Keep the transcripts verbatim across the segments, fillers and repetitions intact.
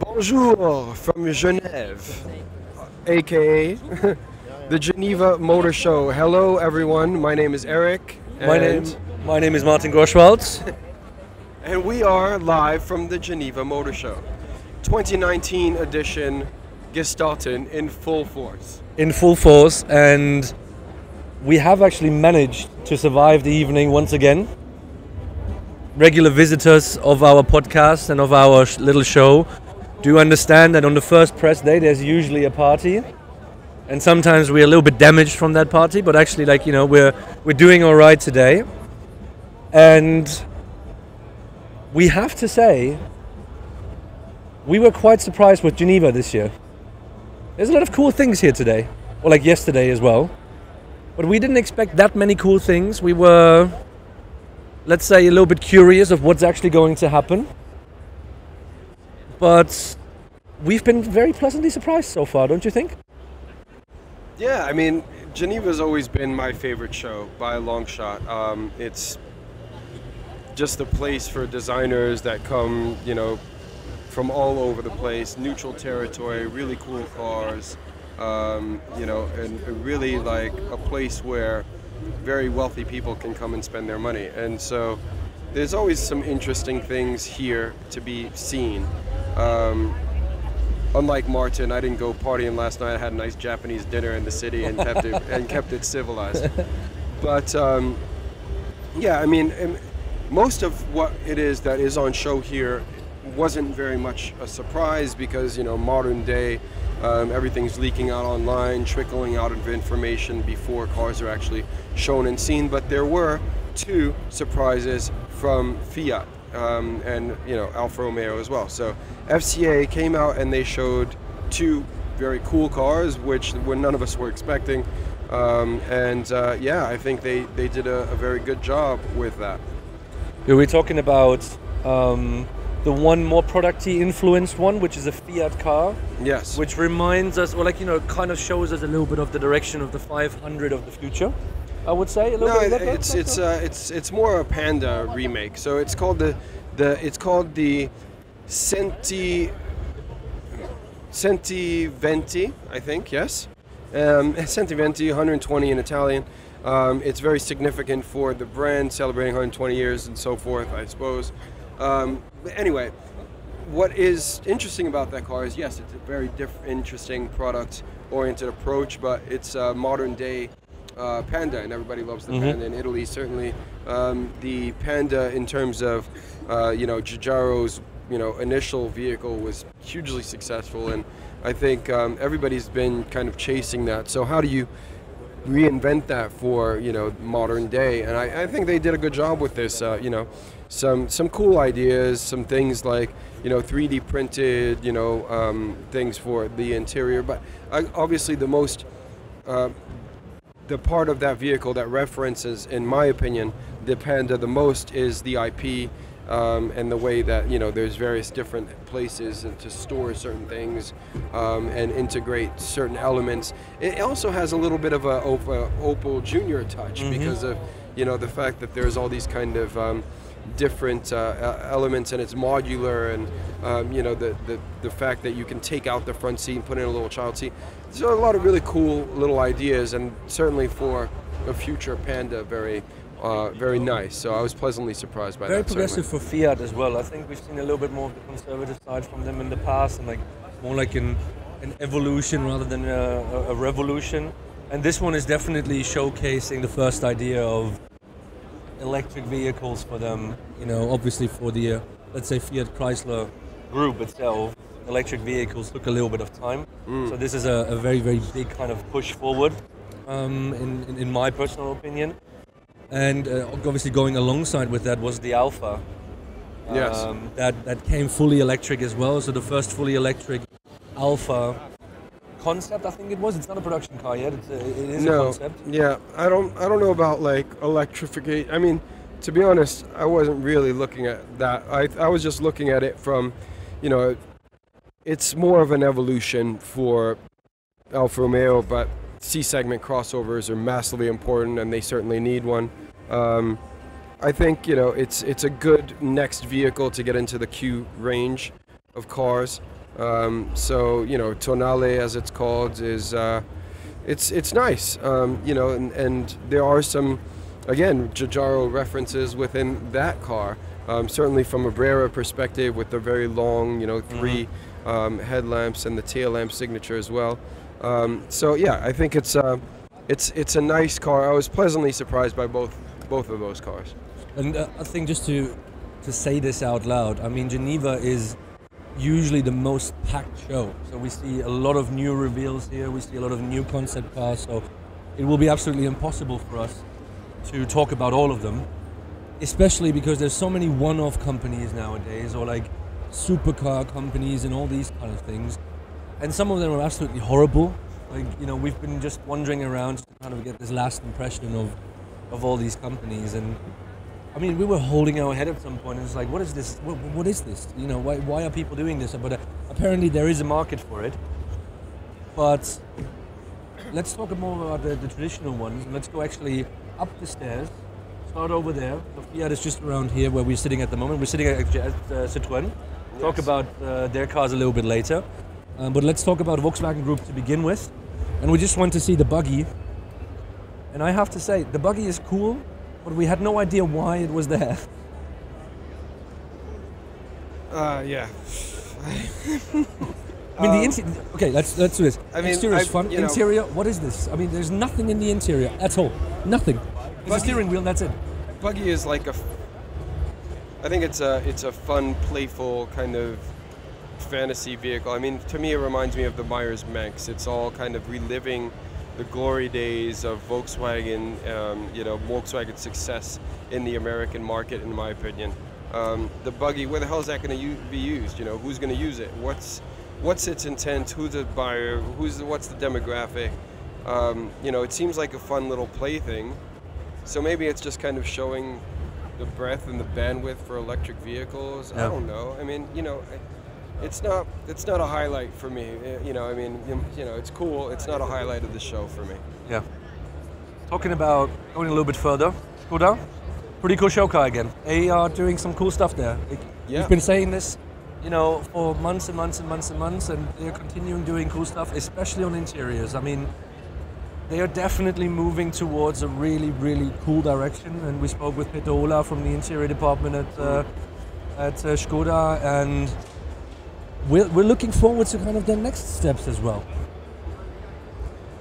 Bonjour from Genève, aka the Geneva Motor Show. Hello everyone, my name is Eric. My name, my name is Martin Gorschwaltz. And we are live from the Geneva Motor Show. twenty nineteen edition Gestalten in full force. In full force, and we have actually managed to survive the evening once again. Regular visitors of our podcast and of our sh little show do understand that on the first press day there's usually a party, and sometimes we're a little bit damaged from that party, but actually, like, you know, we're we're doing all right today. And we have to say we were quite surprised with Geneva this year. There's a lot of cool things here today, or like yesterday as well, but we didn't expect that many cool things. We were, let's say, a little bit curious of what's actually going to happen. But we've been very pleasantly surprised so far, don't you think? Yeah, I mean, Geneva's always been my favorite show by a long shot. Um, it's just the place for designers that come, you know, from all over the place, neutral territory, really cool cars, um, you know, and really like a place where very wealthy people can come and spend their money. And so there's always some interesting things here to be seen. Um, unlike Martin, I didn't go partying last night. I had a nice Japanese dinner in the city and kept it, and kept it civilized. But um, yeah, I mean, most of what it is that is on show here wasn't very much a surprise because, you know, modern day, um, everything's leaking out online, trickling out of information before cars are actually shown and seen. But there were two surprises from Fiat. Um, and, you know, Alfa Romeo as well. So F C A came out and they showed two very cool cars, which none of us were expecting. Um, and uh, yeah, I think they, they did a, a very good job with that. Yeah, we're talking about um, the one more producty influenced one, which is a Fiat car. Yes. Which reminds us, or like, you know, kind of shows us a little bit of the direction of the five hundred of the future. I would say a little no, bit. No, it, it's it's uh, it's it's more a Panda remake. So it's called the the it's called the Centi Centoventi, I think. Yes, um, Centoventi, one hundred twenty in Italian. Um, it's very significant for the brand, celebrating one hundred twenty years and so forth, I suppose. Um, but anyway, what is interesting about that car is, yes, it's a very different, interesting product-oriented approach, but it's a modern-day Uh, Panda, and everybody loves the mm-hmm. Panda in Italy. Certainly, um, the Panda, in terms of uh, you know, Giugiaro's you know initial vehicle, was hugely successful, and I think um, everybody's been kind of chasing that. So how do you reinvent that for you know modern day? And I, I think they did a good job with this. Uh, you know, some some cool ideas, some things like you know three D printed you know um, things for the interior, but uh, obviously the most uh, The part of that vehicle that references, in my opinion, the Panda the most is the I P um, and the way that, you know, there's various different places to store certain things um, and integrate certain elements. It also has a little bit of a Opel Junior touch mm-hmm. because of, you know, the fact that there's all these kind of um, different uh, elements, and it's modular, and, um, you know, the, the, the fact that you can take out the front seat and put in a little child seat. So a lot of really cool little ideas, and certainly for a future Panda, very, uh, very nice. So I was pleasantly surprised by that. Very progressive for Fiat as well. I think we've seen a little bit more of the conservative side from them in the past, and like more like an an evolution rather than a, a revolution. And this one is definitely showcasing the first idea of electric vehicles for them. You know, obviously for the uh, let's say Fiat Chrysler group itself, electric vehicles took a little bit of time. Mm. So this is a, a very, very big kind of push forward, um, in, in, in my personal opinion. And uh, obviously going alongside with that was the Alfa. Um, yes. That, that came fully electric as well. So the first fully electric Alfa concept, I think it was. It's not a production car yet. It's a, it is no, a concept. Yeah, I don't, I don't know about like electrification. I mean, to be honest, I wasn't really looking at that. I, I was just looking at it from, you know, it's more of an evolution for Alfa Romeo, but C-segment crossovers are massively important, and they certainly need one. Um, I think you know it's it's a good next vehicle to get into the Q range of cars. Um, so, you know, tonale, as it's called, is uh, it's it's nice, um, you know, and, and there are some, again, Giugiaro references within that car. Um, certainly from a Brera perspective, with the very long, you know, three mm-hmm. um, headlamps and the tail lamp signature as well. Um, so yeah, I think it's uh, it's it's a nice car. I was pleasantly surprised by both both of those cars. And uh, I think just to to say this out loud, I mean, Geneva is usually the most packed show. So we see a lot of new reveals here. We see a lot of new concept cars. So it will be absolutely impossible for us to talk about all of them. Especially because there's so many one-off companies nowadays, or like supercar companies and all these kind of things, and some of them are absolutely horrible. Like, you know, we've been just wandering around to kind of get this last impression of of all these companies, and I mean, we were holding our head at some point, and it's like, what is this? What, what is this? You know, why why are people doing this? But uh, apparently there is a market for it. But let's talk more about the, the traditional ones. Let's go actually up the stairs. Start over there. The Fiat is just around here where we're sitting at the moment. We're sitting at, at uh, Citroën. Yes. Talk about uh, their cars a little bit later. Um, but let's talk about Volkswagen Group to begin with. And we just want to see the buggy. And I have to say, the buggy is cool, but we had no idea why it was there. Uh, yeah. I mean, um, the interior. Okay, let's let's do this. I mean, exterior is fun. Interior. Know. What is this? I mean, there's nothing in the interior at all. Nothing. It's a steering wheel, that's it. Buggy is like a, I think it's a, it's a fun, playful kind of fantasy vehicle. I mean, to me, it reminds me of the Myers-Manx. It's all kind of reliving the glory days of Volkswagen, um, you know, Volkswagen's success in the American market, in my opinion. Um, the buggy, where the hell is that going to be used? You know, who's going to use it? What's, what's its intent? Who's the buyer? Who's the, what's the demographic? Um, you know, it seems like a fun little plaything. So maybe it's just kind of showing the breadth and the bandwidth for electric vehicles. Yeah. I don't know. I mean, you know, it's not it's not a highlight for me. You know, I mean, you know, it's cool. It's not a highlight of the show for me. Yeah. Talking about going a little bit further, Skoda, pretty cool show car again. They are doing some cool stuff there. It, yeah. We've been saying this, you know, for months and months and months and months, and they're continuing doing cool stuff, especially on interiors. I mean, they are definitely moving towards a really, really cool direction. And we spoke with Peter Ola from the interior department at uh, at uh, Skoda, and we're, we're looking forward to kind of their next steps as well.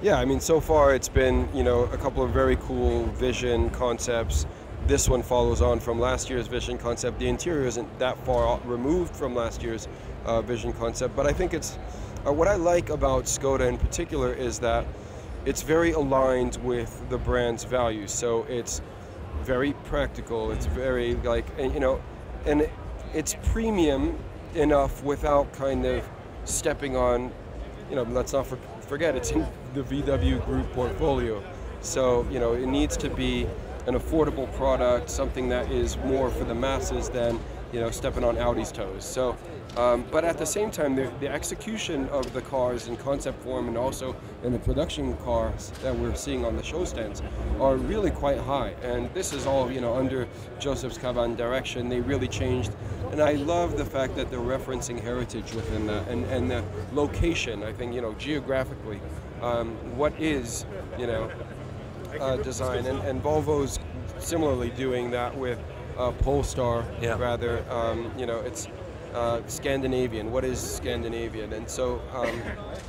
Yeah, I mean, so far it's been, you know, a couple of very cool vision concepts. This one follows on from last year's vision concept. The interior isn't that far removed from last year's uh, vision concept, but I think it's, uh, what I like about Skoda in particular is that it's very aligned with the brand's values. So it's very practical. It's very like, you know, and it's premium enough without kind of stepping on, you know, let's not for, forget it's in the V W Group portfolio. So, you know, it needs to be an affordable product, something that is more for the masses than, you know, stepping on Audi's toes. So, um, but at the same time, the, the execution of the cars in concept form and also in the production cars that we're seeing on the show stands are really quite high. And this is all, you know, under Joseph Scaban's direction. They really changed. And I love the fact that they're referencing heritage within that and, and the location. I think, you know, geographically, um, what is, you know, uh, design. And, and Volvo's similarly doing that with Uh, Polestar, yeah. rather, um, you know, it's uh, Scandinavian. What is Scandinavian? And so um,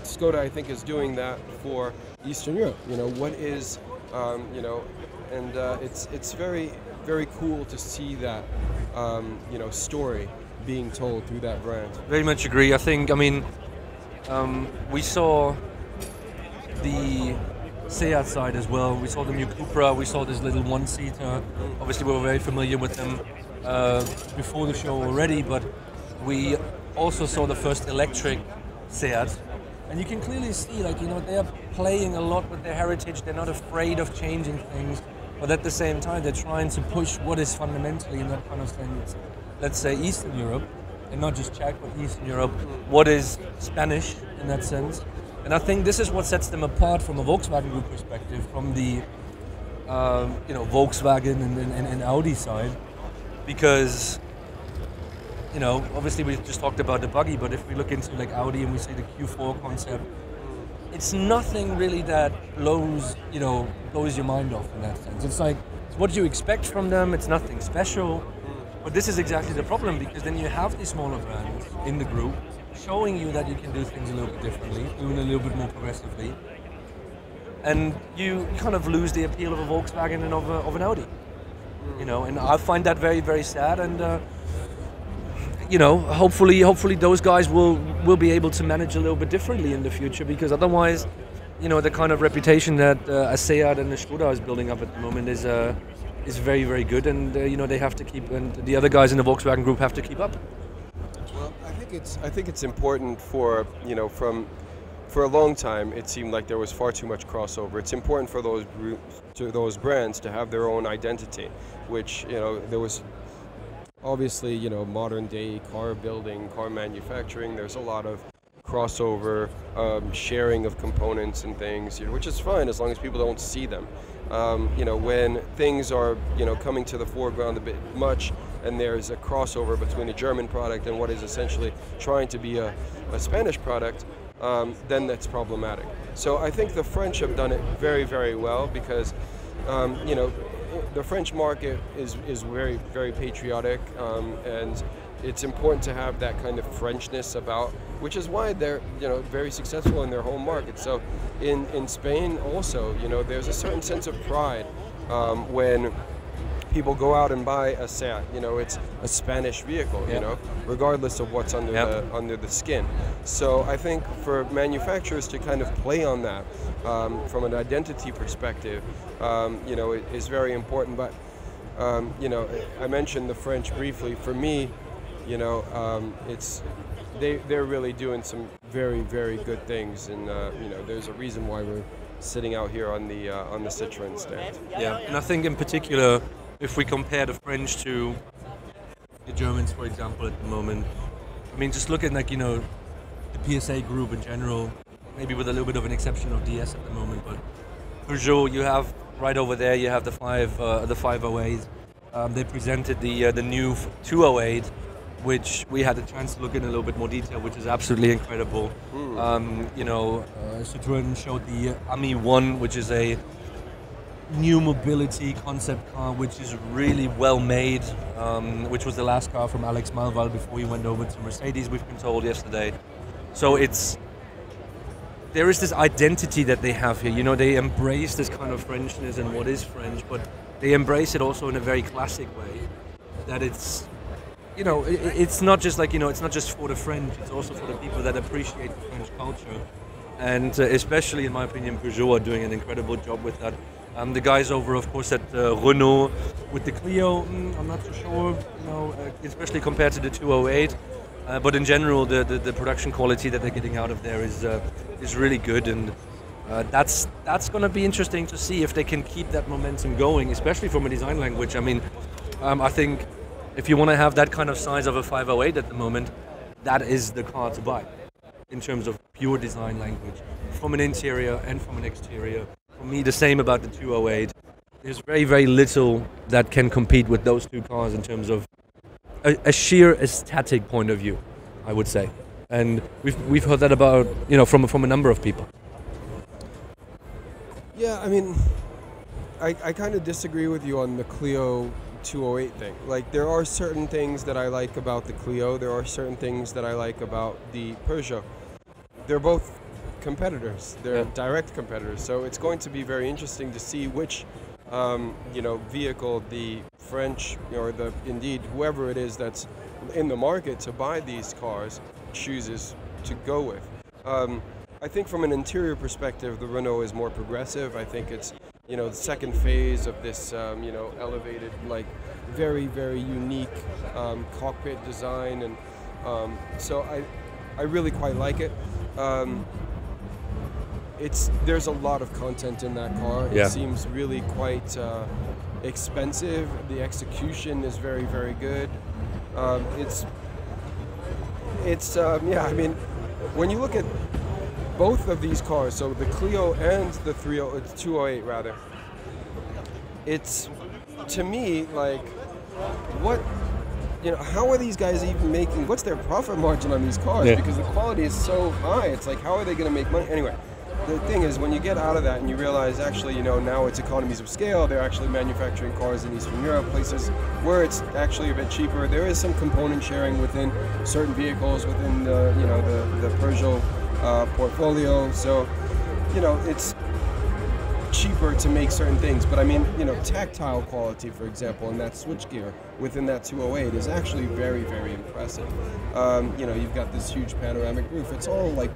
Skoda, I think, is doing that for Eastern Europe. You know, what is, um, you know, and uh, it's it's very, very cool to see that, um, you know, story being told through that brand. Very much agree. I think, I mean, um, we saw the Seat side as well. We saw the new Cupra, we saw this little one-seater. Obviously we were very familiar with them uh, before the show already, but we also saw the first electric Seat. And you can clearly see, like, you know, they're playing a lot with their heritage. They're not afraid of changing things, but at the same time they're trying to push what is fundamentally in that kind of sense, let's say Eastern Europe, and not just Czech, but Eastern Europe, what is Spanish in that sense. And I think this is what sets them apart from a Volkswagen Group perspective, from the um, you know, Volkswagen and, and, and Audi side, because you know, obviously we just talked about the buggy, but if we look into like Audi and we see the Q four concept, it's nothing really that blows, you know, blows your mind off in that sense. It's like, it's what you expect from them, it's nothing special. But this is exactly the problem, because then you have these smaller brands in the group showing you that you can do things a little bit differently, doing a little bit more progressively. And you kind of lose the appeal of a Volkswagen and of, a, of an Audi. You know, and I find that very, very sad. And, uh, you know, hopefully hopefully those guys will, will be able to manage a little bit differently in the future, because otherwise, you know, the kind of reputation that uh, a Seat and a Skoda is building up at the moment is... Uh, is very, very good, and uh, you know, they have to keep, and the other guys in the Volkswagen group have to keep up. Well, I think it's I think it's important for, you know, from for a long time it seemed like there was far too much crossover. It's important for those groups, to those brands, to have their own identity, which, you know, there was obviously, you know, modern day car building, car manufacturing, there's a lot of crossover, um, sharing of components and things, you know, which is fine as long as people don't see them. Um, you know, when things are, you know, coming to the foreground a bit much, and there's a crossover between a German product and what is essentially trying to be a, a Spanish product, um, then that's problematic. So I think the French have done it very, very well, because, um, you know, the French market is, is very, very patriotic, um, and it's important to have that kind of Frenchness about, which is why they're, you know, very successful in their home market. So in, in Spain also, you know, there's a certain sense of pride um, when people go out and buy a Seat. You know, it's a Spanish vehicle, you know, regardless of what's under, yep. the, under the skin. So I think for manufacturers to kind of play on that um, from an identity perspective, um, you know, it is very important. But, um, you know, I mentioned the French briefly. For me, you know, um, it's they, they're really doing some very, very good things, and uh, you know, there's a reason why we're sitting out here on the uh, on the Citroën stand. Yeah, and I think in particular, if we compare the French to the Germans, for example, at the moment, I mean, just look at, like, you know, the P S A group in general, maybe with a little bit of an exception of D S at the moment, but Peugeot, you have right over there, you have the five uh, the five oh eight. Um, they presented the uh, the new two oh eight. Which we had a chance to look in a little bit more detail, which is absolutely incredible. Mm. Um, you know, uh, Citroën showed the Ami One, which is a new mobility concept car, which is really well made, um, which was the last car from Alex Malval before he went over to Mercedes, we've been told yesterday. So it's, there is this identity that they have here. You know, they embrace this kind of Frenchness and what is French, but they embrace it also in a very classic way, that it's, you know, it's not just like, you know, it's not just for the French, it's also for the people that appreciate the French culture. And uh, especially, in my opinion, Peugeot are doing an incredible job with that. Um, the guys over, of course, at uh, Renault with the Clio, mm, I'm not so sure, you know, especially compared to the two oh eight. Uh, but in general, the, the, the production quality that they're getting out of there is uh, is really good. And uh, that's, that's going to be interesting to see if they can keep that momentum going, especially from a design language. I mean, um, I think... if you want to have that kind of size of a five oh eight at the moment, that is the car to buy in terms of pure design language, from an interior and from an exterior. For me, the same about the two oh eight. There's very, very little that can compete with those two cars in terms of a, a sheer aesthetic point of view, I would say. And we've, we've heard that about, you know, from, from a number of people. Yeah, I mean, I, I kind of disagree with you on the Clio two oh eight thing. Like, there are certain things that I like about the Clio, there are certain things that I like about the Peugeot. They're both competitors, they're yeah. direct competitors, so it's going to be very interesting to see which um, you know, vehicle the French, or the indeed whoever it is that's in the market to buy these cars, chooses to go with. Um, I think from an interior perspective, the Renault is more progressive. I think it's, you know, the second phase of this, um, you know, elevated, like, very, very unique um, cockpit design, and um, so I, I really quite like it. Um, it's there's a lot of content in that car. Yeah. It seems really quite uh, expensive. The execution is very, very good. Um, it's, it's um, yeah. I mean, when you look at both of these cars, so the Clio and the two oh eight rather, it's, to me, like, what you know, how are these guys even making, what's their profit margin on these cars? Yeah. Because the quality is so high, it's like, how are they going to make money? Anyway, the thing is, when you get out of that and you realize, actually, you know, now it's economies of scale, they're actually manufacturing cars in Eastern Europe, places where it's actually a bit cheaper. There is some component sharing within certain vehicles within the, you know, the, the Peugeot uh, portfolio. So, you know, it's cheaper to make certain things, but I mean, you know, tactile quality, for example, and that switchgear within that two oh eight is actually very, very impressive. Um, you know, you've got this huge panoramic roof. It's all like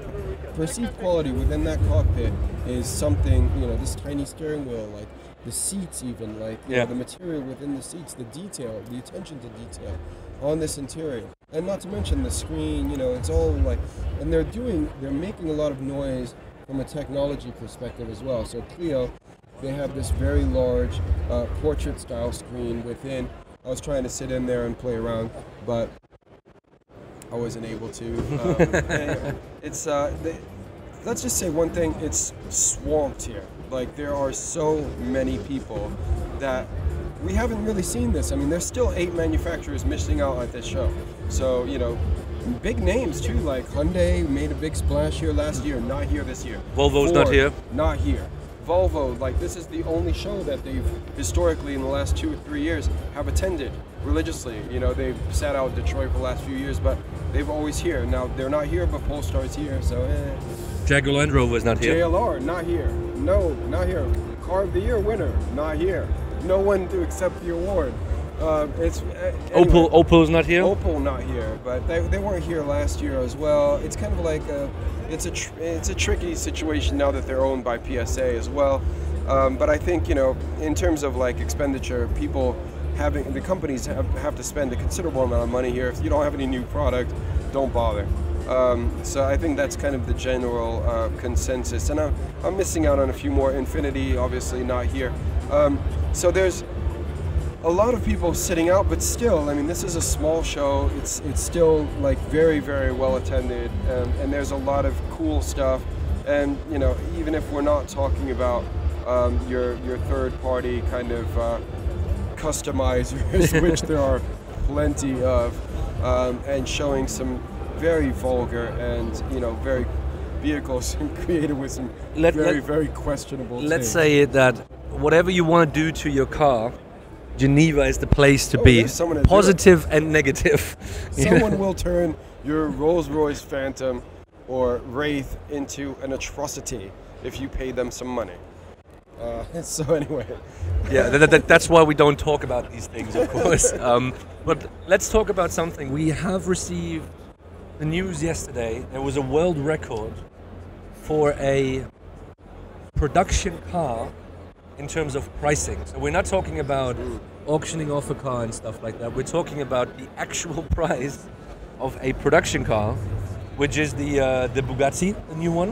perceived quality within that cockpit is something. You know, this tiny steering wheel, like the seats, even like you yeah. know, the material within the seats, the detail, the attention to detail on this interior, and not to mention the screen. You know, it's all like, and they're doing, they're making a lot of noise from a technology perspective as well. So Clio, they have this very large uh, portrait style screen within. I was trying to sit in there and play around, but I wasn't able to. Um, anyway, it's uh, they, let's just say one thing, it's swamped here. Like, there are so many people that we haven't really seen this. I mean, there's still eight manufacturers missing out at this show. So, you know, big names too, like Hyundai made a big splash here last year, not here this year. Volvo's Ford, not here. Not here. Volvo, like, this is the only show that they've historically in the last two or three years have attended religiously. You know, they've sat out Detroit for the last few years, but they've always here. Now, they're not here, but Polestar is here, so eh. Jaguar Land Rover is not here. J L R, not here. No, not here. Car of the Year winner, not here. No one to accept the award. Uh, it's, uh, anyway, Opel, Opel's not here? Opel not here, but they, they weren't here last year as well. It's kind of like a, it's a, tr it's a tricky situation now that they're owned by P S A as well. Um, but I think, you know, in terms of like expenditure, people having, the companies have, have to spend a considerable amount of money here. If you don't have any new product, don't bother. Um, so I think that's kind of the general uh, consensus. And I'm, I'm missing out on a few more. Infinity, obviously not here. Um, so there's a lot of people sitting out, but still, I mean, this is a small show. It's it's still like very, very well attended, um, and there's a lot of cool stuff. And you know, even if we're not talking about um, your your third party kind of uh, customizers, which there are plenty of, um, and showing some very vulgar and you know very vehicles created with some let, very let, very questionable. Let's things. say that whatever you want to do to your car, Geneva is the place to oh, be, positive and negative. Someone will turn your Rolls-Royce Phantom or Wraith into an atrocity if you pay them some money. Uh, so anyway. Yeah, that, that, that's why we don't talk about these things, of course. Um, but let's talk about something. We have received the news yesterday. There was a world record for a production car in terms of pricing. So we're not talking about auctioning off a car and stuff like that. We're talking about the actual price of a production car, which is the uh, the Bugatti, the new one,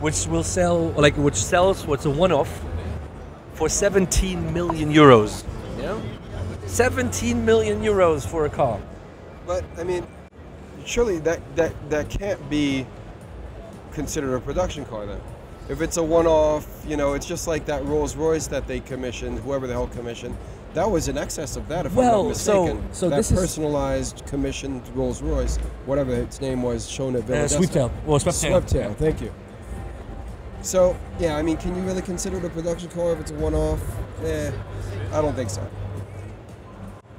which will sell, like which sells what's a one-off for seventeen million euros. Yeah, seventeen million euros for a car. But I mean, surely that that that can't be considered a production car then. If it's a one-off, you know, it's just like that Rolls-Royce that they commissioned, whoever the hell commissioned. That was in excess of that, if well, I'm not mistaken. Well, so, so this personalized, is... personalized, commissioned Rolls-Royce, whatever its name was, shown at Villadesta. Uh, Sweeptail. Well, Sweeptail. Sweeptail, thank you. So, yeah, I mean, can you really consider it a production car if it's a one-off? Eh, I don't think so.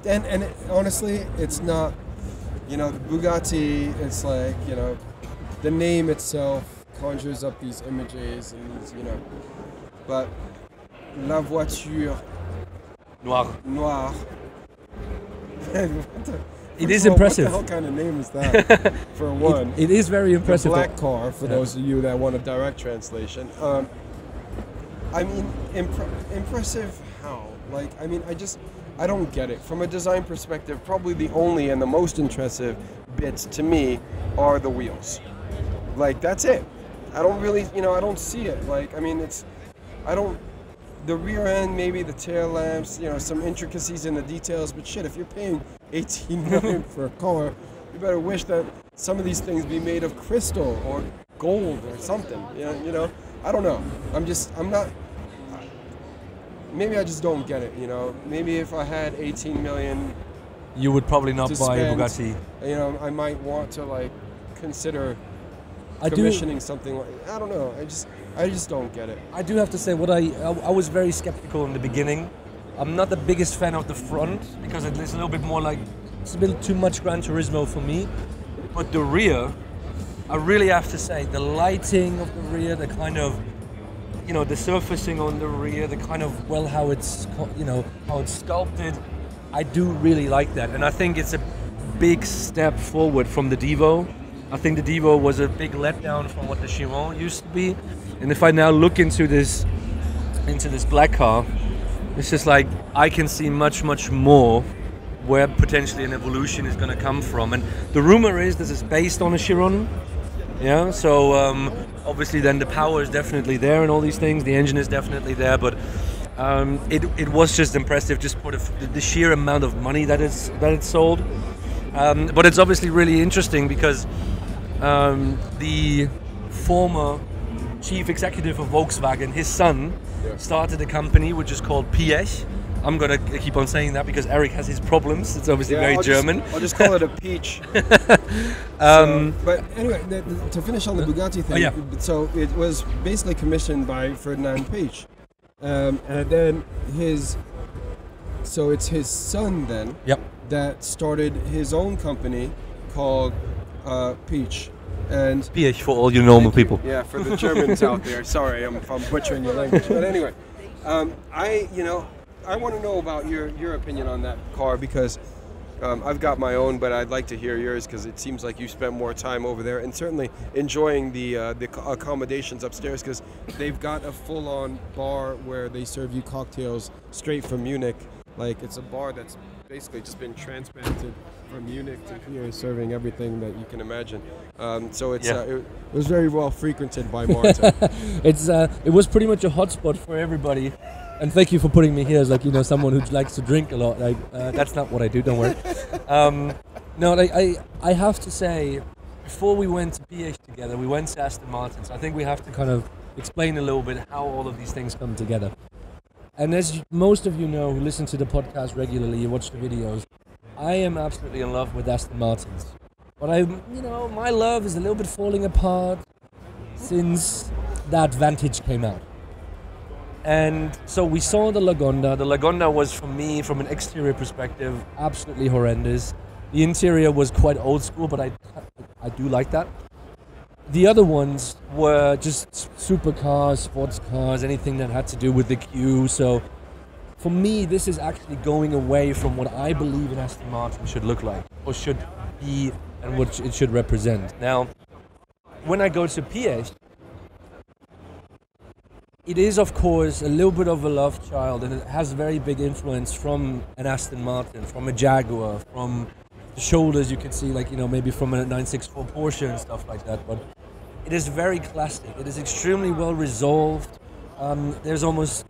And, and it, honestly, it's not, you know, the Bugatti, it's like, you know, the name itself conjures up these images and these, you know, but la voiture noire. Noire. What the, it is all, impressive. What the hell kind of name is that? For one, it, it is very impressive. The black car, for yeah. those of you that want a direct translation. Um, I mean, impre impressive how? Like, I mean, I just, I don't get it. From a design perspective, probably the only and the most impressive bits to me are the wheels. Like, that's it. I don't really, you know, I don't see it. Like, I mean, it's, I don't, the rear end, maybe the tail lamps, you know, some intricacies in the details, but shit, if you're paying eighteen million for a car, you better wish that some of these things be made of crystal or gold or something, you know, you know? I don't know. I'm just, I'm not, maybe I just don't get it, you know? Maybe if I had eighteen million you would probably not buy spend, a Bugatti. You know, I might want to like consider I commissioning do, something. Like, I don't know. I just, I just don't get it. I do have to say, what I, I, I was very skeptical in the beginning. I'm not the biggest fan of the front because it's a little bit more like, it's a little too much Gran Turismo for me. But the rear, I really have to say, the lighting of the rear, the kind of, you know, the surfacing on the rear, the kind of, well, how it's, you know, how it's sculpted. I do really like that. And I think it's a big step forward from the Devo. I think the Devo was a big letdown from what the Chiron used to be. And if I now look into this, into this black car, it's just like, I can see much, much more where potentially an evolution is going to come from. And the rumor is this is based on a Chiron. Yeah, so um, obviously then the power is definitely there and all these things, the engine is definitely there, but um, it, it was just impressive, just for the, the sheer amount of money that it's, that it's sold. Um, but it's obviously really interesting because um, the former chief executive of Volkswagen, his son, yeah. started a company which is called Piëch. I'm gonna keep on saying that because Eric has his problems. It's obviously yeah, very I'll German. Just, I'll just call it a peach. um, so, but anyway, the, the, to finish on the Bugatti thing, oh, yeah. so it was basically commissioned by Ferdinand Piëch, um, and then his, so it's his son then yep. that started his own company called uh, Piëch. And Piëch for all you normal people. Yeah, for the Germans out there. Sorry, I'm, I'm butchering your language. But anyway, um, I, you know. I want to know about your, your opinion on that car because um, I've got my own, but I'd like to hear yours because it seems like you spent more time over there and certainly enjoying the uh, the accommodations upstairs because they've got a full-on bar where they serve you cocktails straight from Munich. Like it's a bar that's basically just been transplanted from Munich to here, serving everything that you can imagine. Um, so it's yeah. uh, it, it was very well frequented by Marta. It's uh, it was pretty much a hotspot for everybody. And thank you for putting me here as like, you know, someone who likes to drink a lot. Like uh, that's not what I do, don't worry. Um, no, like, I I have to say, before we went to Piëch together, we went to Aston Martin. So I think we have to kind of explain a little bit how all of these things come together. And as you, most of you know who listen to the podcast regularly, you watch the videos, I am absolutely in love with Aston Martins. But I, you know, my love is a little bit falling apart since that Vantage came out. And so we saw the Lagonda. The Lagonda was, for me, from an exterior perspective, absolutely horrendous. The interior was quite old school, but I, I do like that. The other ones were just supercars, sports cars, anything that had to do with the Q. So for me, this is actually going away from what I believe an Aston Martin should look like, or should be, and what it should represent. Now, when I go to Piëch, it is, of course, a little bit of a love child, and it has very big influence from an Aston Martin, from a Jaguar, from the shoulders you can see, like, you know, maybe from a nine six four Porsche and stuff like that. But it is very classic. It is extremely well resolved. Um, there's almost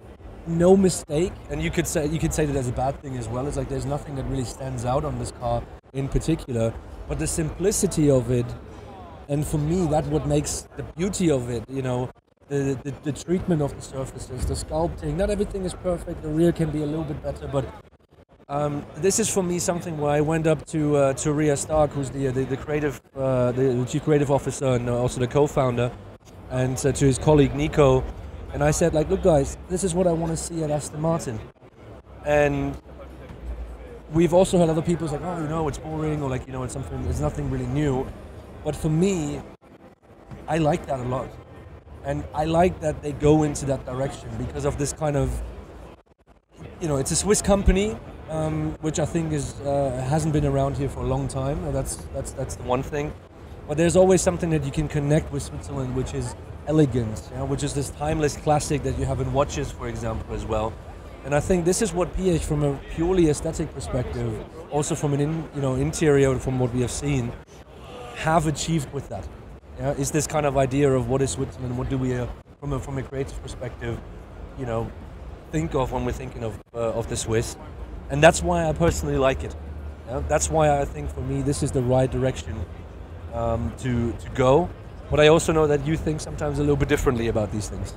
no mistake, and you could say you could say that as a bad thing as well. It's like there's nothing that really stands out on this car in particular, but the simplicity of it, and for me, that's what makes the beauty of it, you know. The, the, the treatment of the surfaces, the sculpting, not everything is perfect, the rear can be a little bit better, but um, this is for me something where I went up to uh, to Ria Stark, who's the the, the creative, uh, the chief creative officer and also the co-founder, and uh, to his colleague Nico, and I said, like, look guys, this is what I want to see at Aston Martin. And we've also had other people like, oh, you know, it's boring, or like, you know, it's something, it's nothing really new, but for me, I like that a lot. And I like that they go into that direction because of this kind of, you know, it's a Swiss company, um, which I think is uh, hasn't been around here for a long time. And that's that's that's the one thing. But there's always something that you can connect with Switzerland, which is elegance, you know, which is this timeless classic that you have in watches, for example, as well. And I think this is what Piëch, from a purely aesthetic perspective, also from an in, you know interior, from what we have seen, have achieved with that. Yeah, is this kind of idea of what is Switzerland, what do we, uh, from, a, from a creative perspective, you know, think of when we're thinking of, uh, of the Swiss. And that's why I personally like it. Yeah? That's why I think, for me, this is the right direction um, to, to go. But I also know that you think sometimes a little bit differently about these things.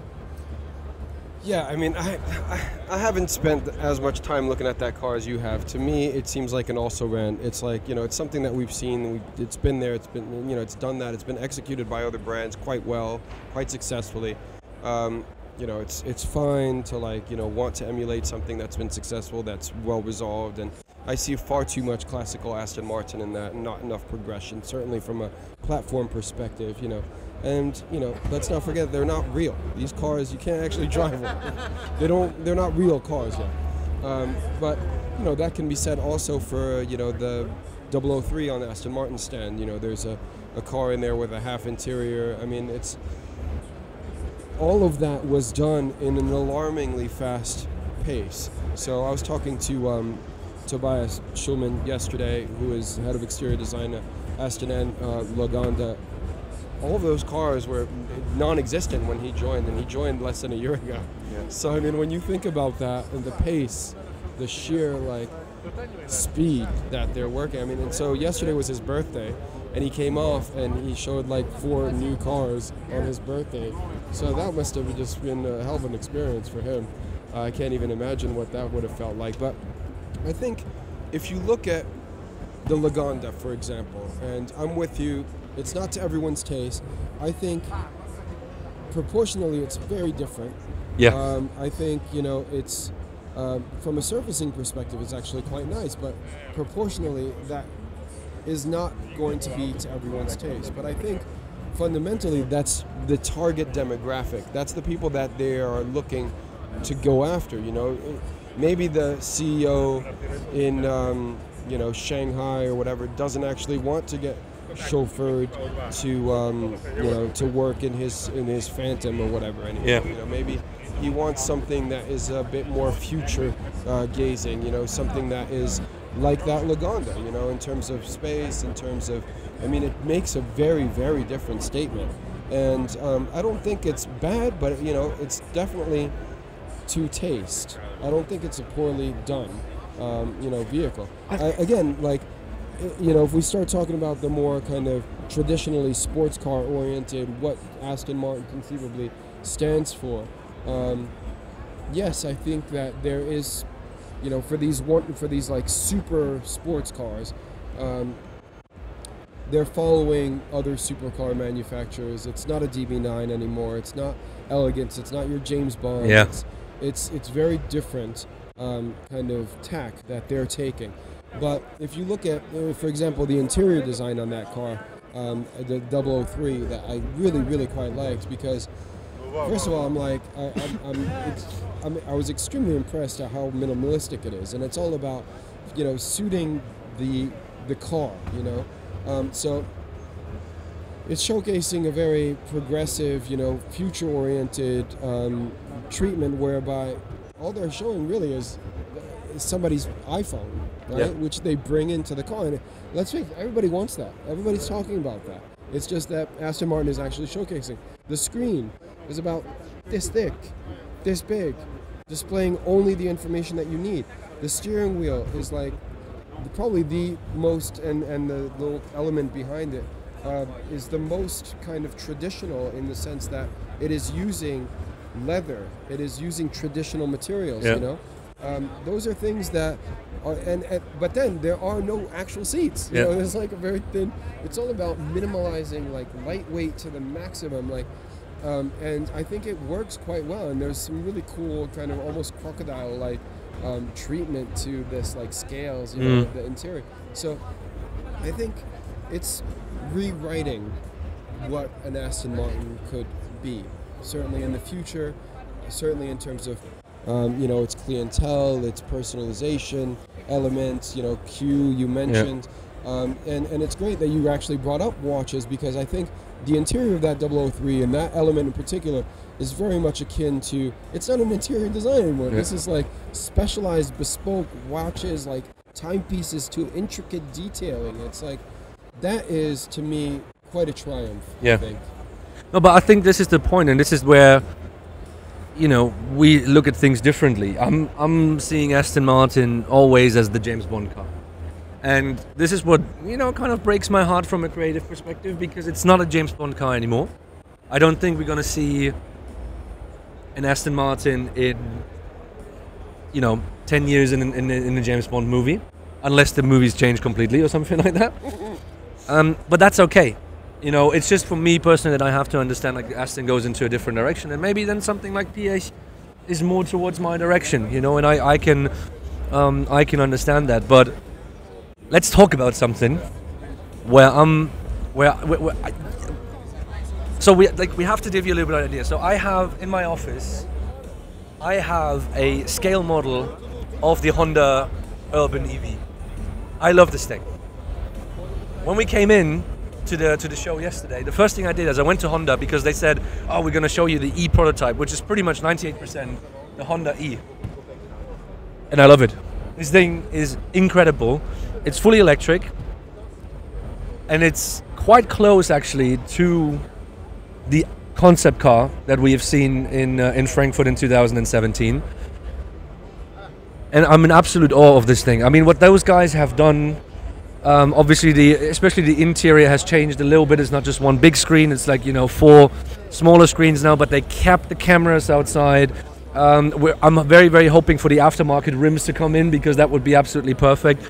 Yeah, I mean, I, I I haven't spent as much time looking at that car as you have. To me, it seems like an also-ran. It's like, you know, it's something that we've seen. We, it's been there. It's been, you know, it's done that. It's been executed by other brands quite well, quite successfully. Um, you know, it's it's fine to, like, you know, want to emulate something that's been successful, that's well resolved. And I see far too much classical Aston Martin in that, and not enough progression, certainly from a platform perspective, you know. And, you know, let's not forget, they're not real. These cars, you can't actually drive them. They don't, they're not real cars yet. Um, but, you know, that can be said also for, you know, the double oh three on the Aston Martin stand. You know, there's a, a car in there with a half interior. I mean, it's, all of that was done in an alarmingly fast pace. So I was talking to um, Tobias Schulman yesterday, who is head of exterior design at Aston and uh, Lagonda. All of those cars were non-existent when he joined, and he joined less than a year ago. Yeah. So, I mean, when you think about that and the pace, the sheer, like, speed that they're working, I mean, and so yesterday was his birthday, and he came off and he showed, like, four new cars on his birthday. So that must have just been a hell of an experience for him. Uh, I can't even imagine what that would have felt like. But I think if you look at the Lagonda, for example, and I'm with you, it's not to everyone's taste. I think proportionally it's very different. Yeah. Um, I think, you know, it's, uh, from a surfacing perspective, it's actually quite nice, but proportionally that is not going to be to everyone's taste. But I think fundamentally that's the target demographic. That's the people that they are looking to go after, you know. Maybe the C E O in, um, you know, Shanghai or whatever doesn't actually want to get chauffeured to um, you know, to work in his in his Phantom or whatever. Anyway. Yeah. You know, maybe he wants something that is a bit more future uh, gazing. You know, something that is like that Lagonda. You know, in terms of space, in terms of, I mean, it makes a very very different statement. And um, I don't think it's bad, but, you know, it's definitely to taste. I don't think it's a poorly done um, you know, vehicle. I, again, like. You know, if we start talking about the more kind of traditionally sports car oriented, what Aston Martin conceivably stands for, um, yes, I think that there is, you know, for these one, for these like super sports cars, um, they're following other supercar manufacturers. It's not a D B nine anymore. It's not elegance. It's not your James Bond. Yeah. It's, it's it's very different um, kind of tack that they're taking. But if you look at, for example, the interior design on that car, um, the double oh three, that I really, really quite liked, because, first of all, I'm like, I, I'm, I'm, it's, I'm, I was extremely impressed at how minimalistic it is, and it's all about, you know, suiting the the car, you know. Um, so it's showcasing a very progressive, you know, future-oriented um, treatment, whereby all they're showing really is somebody's iPhone. Right? Yeah. Which they bring into the car, and let's face it, everybody wants that. Everybody's talking about that. It's just that Aston Martin is actually showcasing. The screen is about this thick, this big, displaying only the information that you need. The steering wheel is like probably the most, and, and the little element behind it uh, is the most kind of traditional, in the sense that it is using leather, it is using traditional materials, yeah. You know? Um, those are things that are, and, and but then there are no actual seats. You yeah. know, there's like a very thin. It's all about minimalizing, like, lightweight to the maximum. Like, um, and I think it works quite well. And there's some really cool kind of almost crocodile-like um, treatment to this, like, scales, you know, mm. the interior. So I think it's rewriting what an Aston Martin could be. Certainly in the future. Certainly in terms of. Um, you know, its clientele, its personalization elements, you know, Q you mentioned. Yeah. Um, and, and it's great that you actually brought up watches, because I think the interior of that double oh three and that element in particular is very much akin to, it's not an interior design anymore. Yeah. This is like specialized bespoke watches, like timepieces to intricate detailing. It's like, that is to me quite a triumph, yeah. I think. No, but I think this is the point, and this is where, you know, we look at things differently. I'm I'm seeing Aston Martin always as the James Bond car, and this is what, you know, kind of breaks my heart from a creative perspective, because it's not a James Bond car anymore. I don't think we're gonna see an Aston Martin in, you know, ten years in, in, in a James Bond movie, unless the movies change completely or something like that. Um, but that's okay. You know, it's just for me personally that I have to understand, like, Aston goes into a different direction, and maybe then something like Piëch is more towards my direction, you know, and I, I can um, I can understand that. But let's talk about something where I'm, where, where, where I, so we, like, we have to give you a little bit of an idea. So I have, in my office, I have a scale model of the Honda Urban E V. I love this thing. When we came in to the to the show yesterday, the first thing I did is I went to Honda because they said, oh, we're going to show you the E prototype, which is pretty much ninety-eight percent the Honda E. And I love it. This thing is incredible. It's fully electric. And it's quite close, actually, to the concept car that we have seen in, uh, in Frankfurt in two thousand seventeen. And I'm in absolute awe of this thing. I mean, what those guys have done... Um, obviously, the especially the interior has changed a little bit. It's not just one big screen. It's like, you know, four smaller screens now, but they kept the cameras outside. Um, we're, I'm very, very hoping for the aftermarket rims to come in, because that would be absolutely perfect.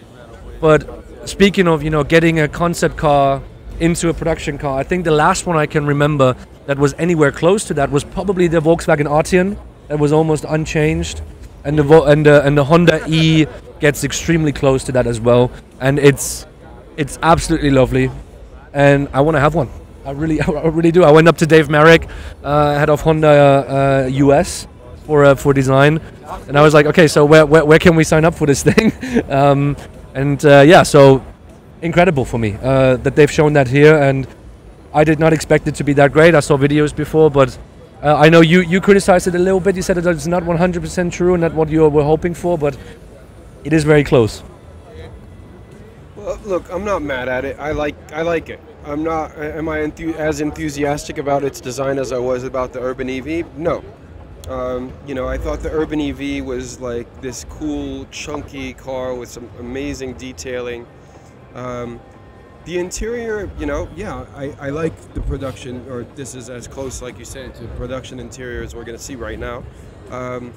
But speaking of, you know, getting a concept car into a production car, I think the last one I can remember that was anywhere close to that was probably the Volkswagen Arteon. That was almost unchanged. And the, Vo and, the, and the Honda E gets extremely close to that as well. And it's it's absolutely lovely. And I want to have one. I really I really do. I went up to Dave Marek, uh, head of Honda uh, U S, for uh, for design. And I was like, okay, so where, where, where can we sign up for this thing? um, and uh, yeah, so incredible for me uh, that they've shown that here. And I did not expect it to be that great. I saw videos before, but... Uh, I know you, you criticized it a little bit. You said it's not one hundred percent true and not what you were hoping for, but it is very close. Well, look, I'm not mad at it. I like I like it. I'm not. Am I enthu as enthusiastic about its design as I was about the Urban E V? No. Um, you know, I thought the Urban E V was like this cool, chunky car with some amazing detailing. Um, The interior, you know, yeah, I, I like the production, or this is as close, like you said, to production interior as we're going to see right now. Um,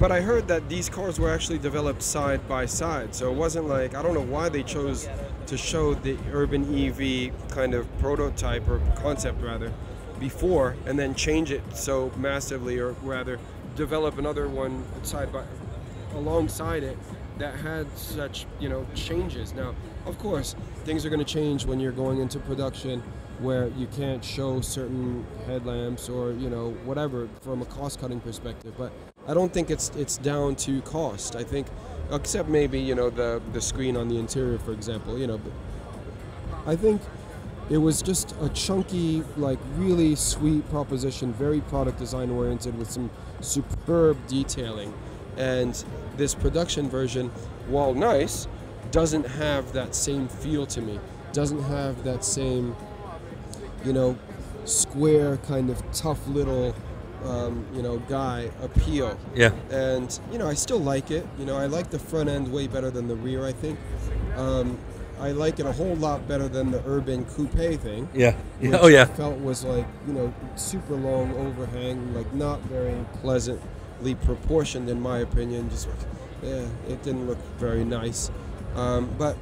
but I heard that these cars were actually developed side by side, so it wasn't like, I don't know why they chose to show the Urban E V kind of prototype or concept, rather, before, and then change it so massively, or rather develop another one side by alongside it that had such, you know, changes. Now, of course, things are going to change when you're going into production, where you can't show certain headlamps or, you know, whatever from a cost-cutting perspective. But I don't think it's it's down to cost. I think, except maybe, you know, the the screen on the interior, for example. You know, but I think it was just a chunky, like, really sweet proposition, very product design oriented with some superb detailing. And this production version, while nice, doesn't have that same feel to me. Doesn't have that same, you know, square kind of tough little, um, you know, guy appeal. Yeah. And, you know, I still like it. You know, I like the front end way better than the rear, I think. Um, I like it a whole lot better than the urban coupe thing. Yeah. Which oh, yeah. I felt was like, you know, super long overhang, like not very pleasant. Proportioned, in my opinion. Just yeah, it didn't look very nice. Um, but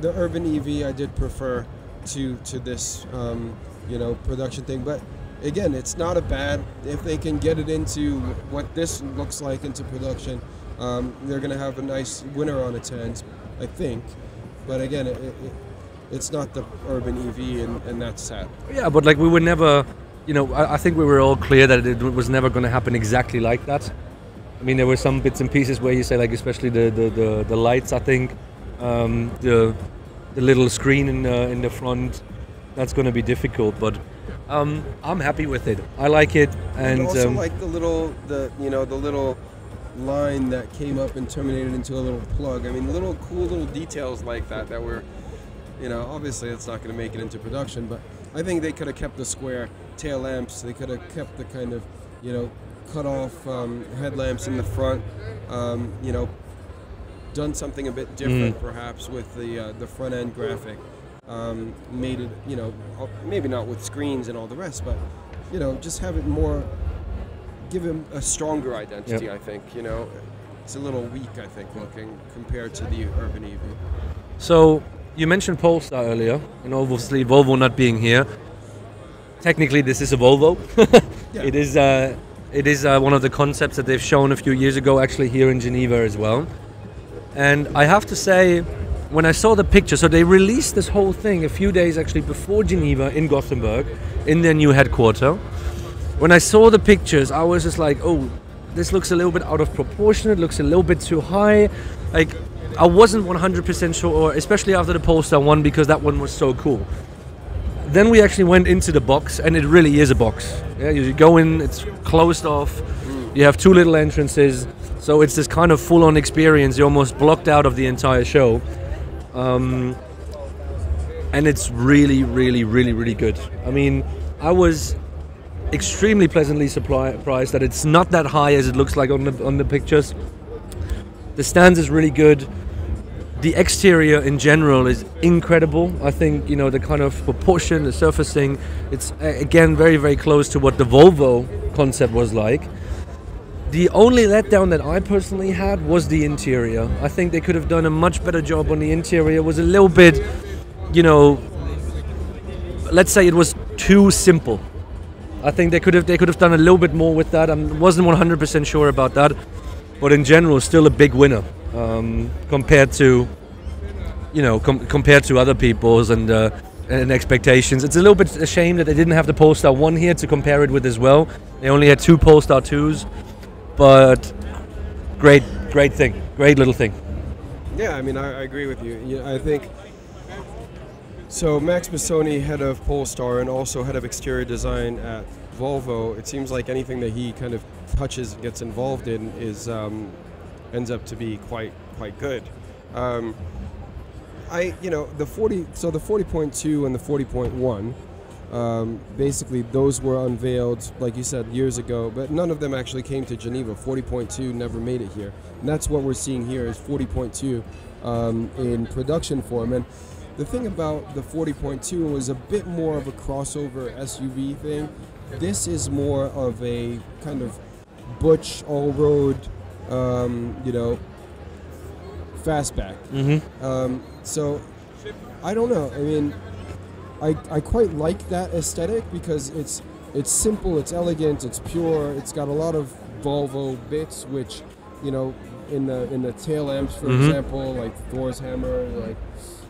the Urban E V I did prefer to to this um, you know, production thing. But again, it's not a bad, if they can get it into what this looks like into production. Um, they're gonna have a nice winner on its hands, I think. But again, it, it, it's not the Urban E V, and, and that's sad. Yeah, but like we would never. You know, I, I think we were all clear that it was never going to happen exactly like that. I mean, there were some bits and pieces where you say, like, especially the the, the, the lights. I think um, the the little screen in the in the front, that's going to be difficult. But um, I'm happy with it. I like it, and, and also um, like the little the you know the little line that came up and terminated into a little plug. I mean, little cool little details like that that were, you know, obviously it's not going to make it into production, but I think they could have kept the square tail lamps. They could have kept the kind of, you know, cut off um, headlamps in the front. Um, you know, done something a bit different, mm. perhaps with the uh, the front end graphic. Um, made it, you know, maybe not with screens and all the rest, but you know, just have it more, give him a stronger identity, yep. I think, you know. It's a little weak, I think, looking compared to the urban E V. So you mentioned Polestar earlier, and obviously Volvo not being here. Technically, this is a Volvo. yeah. It is, uh, it is uh, one of the concepts that they've shown a few years ago, actually here in Geneva as well. And I have to say, when I saw the picture, so they released this whole thing a few days actually before Geneva in Gothenburg, in their new headquarter. When I saw the pictures, I was just like, oh, this looks a little bit out of proportion, it looks a little bit too high. Like, I wasn't one hundred percent sure, especially after the Polestar one, because that one was so cool. Then we actually went into the box, and it really is a box. Yeah, you go in, it's closed off, you have two little entrances, so it's this kind of full-on experience. You're almost blocked out of the entire show. Um, and it's really, really, really, really good. I mean, I was extremely pleasantly surprised that it's not that high as it looks like on the, on the pictures. The stands is really good. The exterior in general is incredible. I think, you know, the kind of proportion, the surfacing, it's again very, very close to what the Volvo concept was like. The only letdown that I personally had was the interior. I think they could have done a much better job on the interior. It was a little bit, you know, let's say it was too simple. I think they could have they could have done a little bit more with that. I wasn't one hundred percent sure about that, but in general, still a big winner um, compared to, you know, com compared to other people's and uh, and expectations. It's a little bit a shame that they didn't have the Polestar one here to compare it with as well. They only had two Polestar twos. But great, great thing, great little thing. Yeah, I mean, I, I agree with you. you know, I think, so Max Missoni, head of Polestar and also head of exterior design at Volvo, it seems like anything that he kind of touches, gets involved in, is um, ends up to be quite, quite good. Um, I, you know, the forty, so the forty point two and the forty point one, Um, basically those were unveiled, like you said, years ago, but none of them actually came to Geneva. forty point two never made it here, and that's what we're seeing here is forty point two um, in production form. And the thing about the forty point two was a bit more of a crossover S U V thing. This is more of a kind of butch, all-road, um, you know, fastback. Mm-hmm. um, so I don't know, I mean, I, I quite like that aesthetic because it's it's simple, it's elegant, it's pure, it's got a lot of Volvo bits, which, you know, in the in the tail lamps, for mm-hmm. example, like Thor's hammer, like,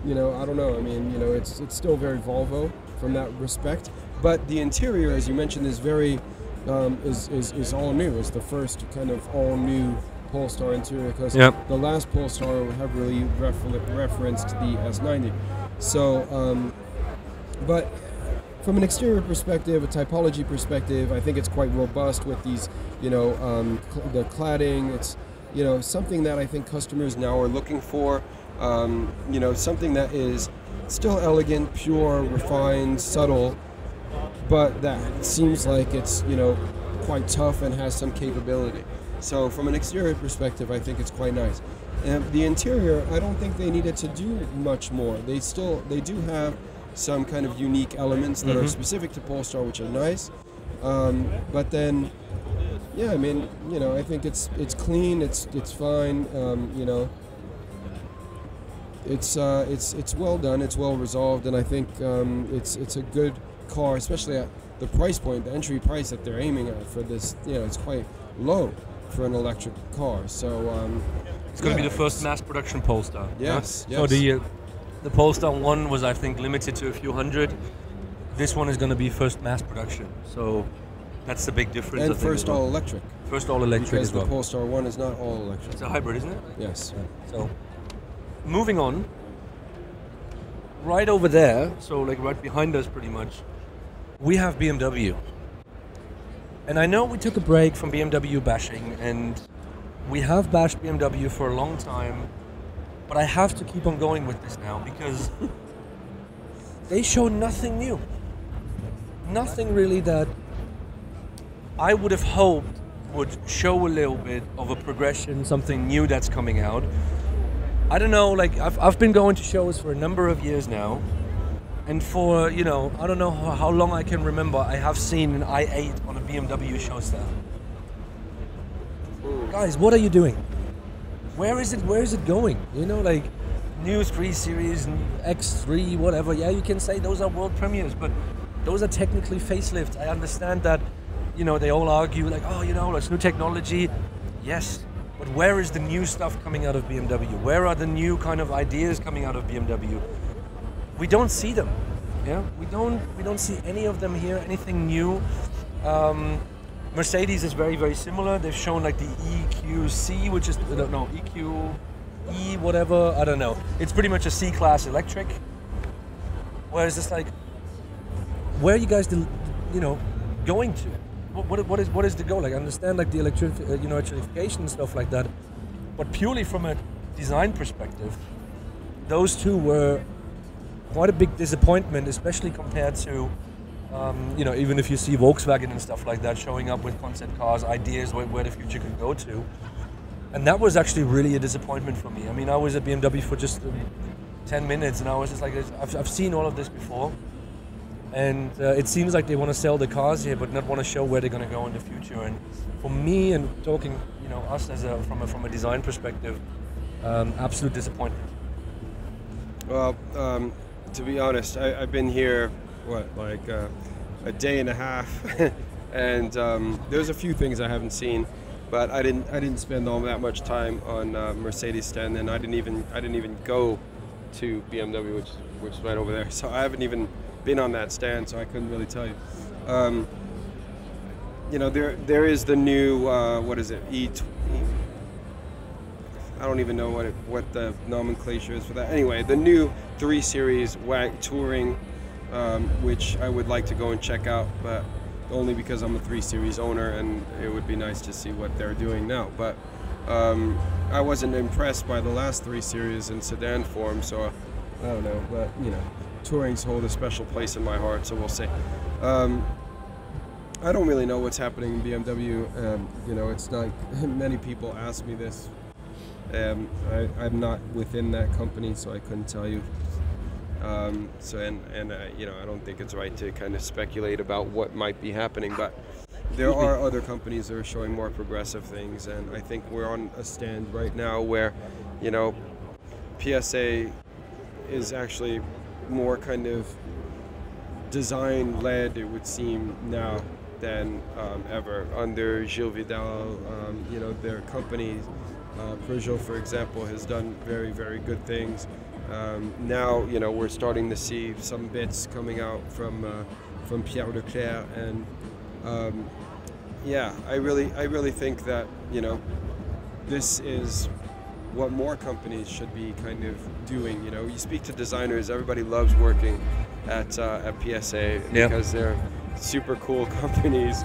you know, I don't know, I mean, you know, it's it's still very Volvo from that respect. But the interior, as you mentioned, is very um, is, is is all new. It's the first kind of all new Polestar interior, because yep. the last Polestar heavily refer referenced the S ninety. So. Um, But from an exterior perspective, a typology perspective, I think it's quite robust with these, you know, um, cl the cladding. It's, you know, something that I think customers now are looking for. Um, you know, something that is still elegant, pure, refined, subtle, but that seems like it's, you know, quite tough and has some capability. So from an exterior perspective, I think it's quite nice. And the interior, I don't think they needed to do much more. They still, they do have some kind of unique elements that mm-hmm. are specific to Polestar, which are nice. Um, but then, yeah, I mean, you know, I think it's it's clean, it's it's fine, um, you know. It's uh, it's it's well done, it's well resolved, and I think um, it's it's a good car, especially at the price point, the entry price that they're aiming at for this. You know, it's quite low for an electric car. So um, it's going to yeah, be the first mass production Polestar. Yes. Huh? yes. So the, uh, The Polestar one was, I think, limited to a few hundred. This one is going to be first mass production, so that's the big difference. And I think first all electric. First all electric because as well. The Polestar one is not all electric. It's a hybrid, isn't it? Yes. So, moving on. Right over there, so like right behind us, pretty much, we have B M W. And I know we took a break from B M W bashing, and we have bashed B M W for a long time. But I have to keep on going with this now because they show nothing new. Nothing really that I would have hoped would show a little bit of a progression, something new that's coming out. I don't know, like I've, I've been going to shows for a number of years now. And for, you know, I don't know how long I can remember, I have seen an i eight on a B M W show stand. Ooh. Guys, what are you doing? Where is it? Where is it going? You know, like new three series and X three, whatever. Yeah, you can say those are world premieres, but those are technically facelifts. I understand that, you know, they all argue like, oh, you know, it's new technology. Yes, but where is the new stuff coming out of B M W? Where are the new kind of ideas coming out of B M W? We don't see them. Yeah, we don't. We don't see any of them here. Anything new? Um, Mercedes is very, very similar. They've shown like the E Q C, which is, I don't know, E Q E, whatever, I don't know. It's pretty much a C-Class electric. Whereas it's like, where are you guys, you know, going to? What, what, what, is, what is the goal? Like, I understand like the electric, you know, electrification and stuff like that, but purely from a design perspective, those two were quite a big disappointment, especially compared to Um, you know, even if you see Volkswagen and stuff like that showing up with concept cars, ideas where, where the future could go to. And that was actually really a disappointment for me. I mean, I was at B M W for just ten minutes and I was just like, I've, I've seen all of this before. And uh, it seems like they want to sell the cars here, but not want to show where they're going to go in the future. And for me, and talking, you know, us as a, from, a, from a design perspective, um, absolute disappointment. Well, um, to be honest, I, I've been here what, like uh, a day and a half, and um, there's a few things I haven't seen, but I didn't. I didn't spend all that much time on uh, Mercedes stand, and I didn't even. I didn't even go to B M W, which which is right over there. So I haven't even been on that stand, so I couldn't really tell you. Um, you know, there there is the new uh, what is it? E. I don't even know what it, what the nomenclature is for that. Anyway, the new three series W A G touring. Um, which I would like to go and check out, but only because I'm a three series owner and it would be nice to see what they're doing now. But um, I wasn't impressed by the last three series in sedan form, so I don't know. But, you know, Touring's hold a special place in my heart, so we'll see. Um, I don't really know what's happening in B M W. Um, you know, it's like many people ask me this. Um, I, I'm not within that company, so I couldn't tell you. Um, so and and uh, you know, I don't think it's right to kind of speculate about what might be happening, but there are other companies that are showing more progressive things, and I think we're on a stand right now where, you know, P S A is actually more kind of design led, it would seem now, than um, ever under Gilles Vidal. Um, you know, their company uh, Peugeot, for example, has done very, very good things. Um, now, you know, we're starting to see some bits coming out from uh, from Pierre Leclerc, and um, yeah, I really, I really think that, you know, this is what more companies should be kind of doing. You know, you speak to designers, everybody loves working at uh, at P S A because yeah. They're super cool companies,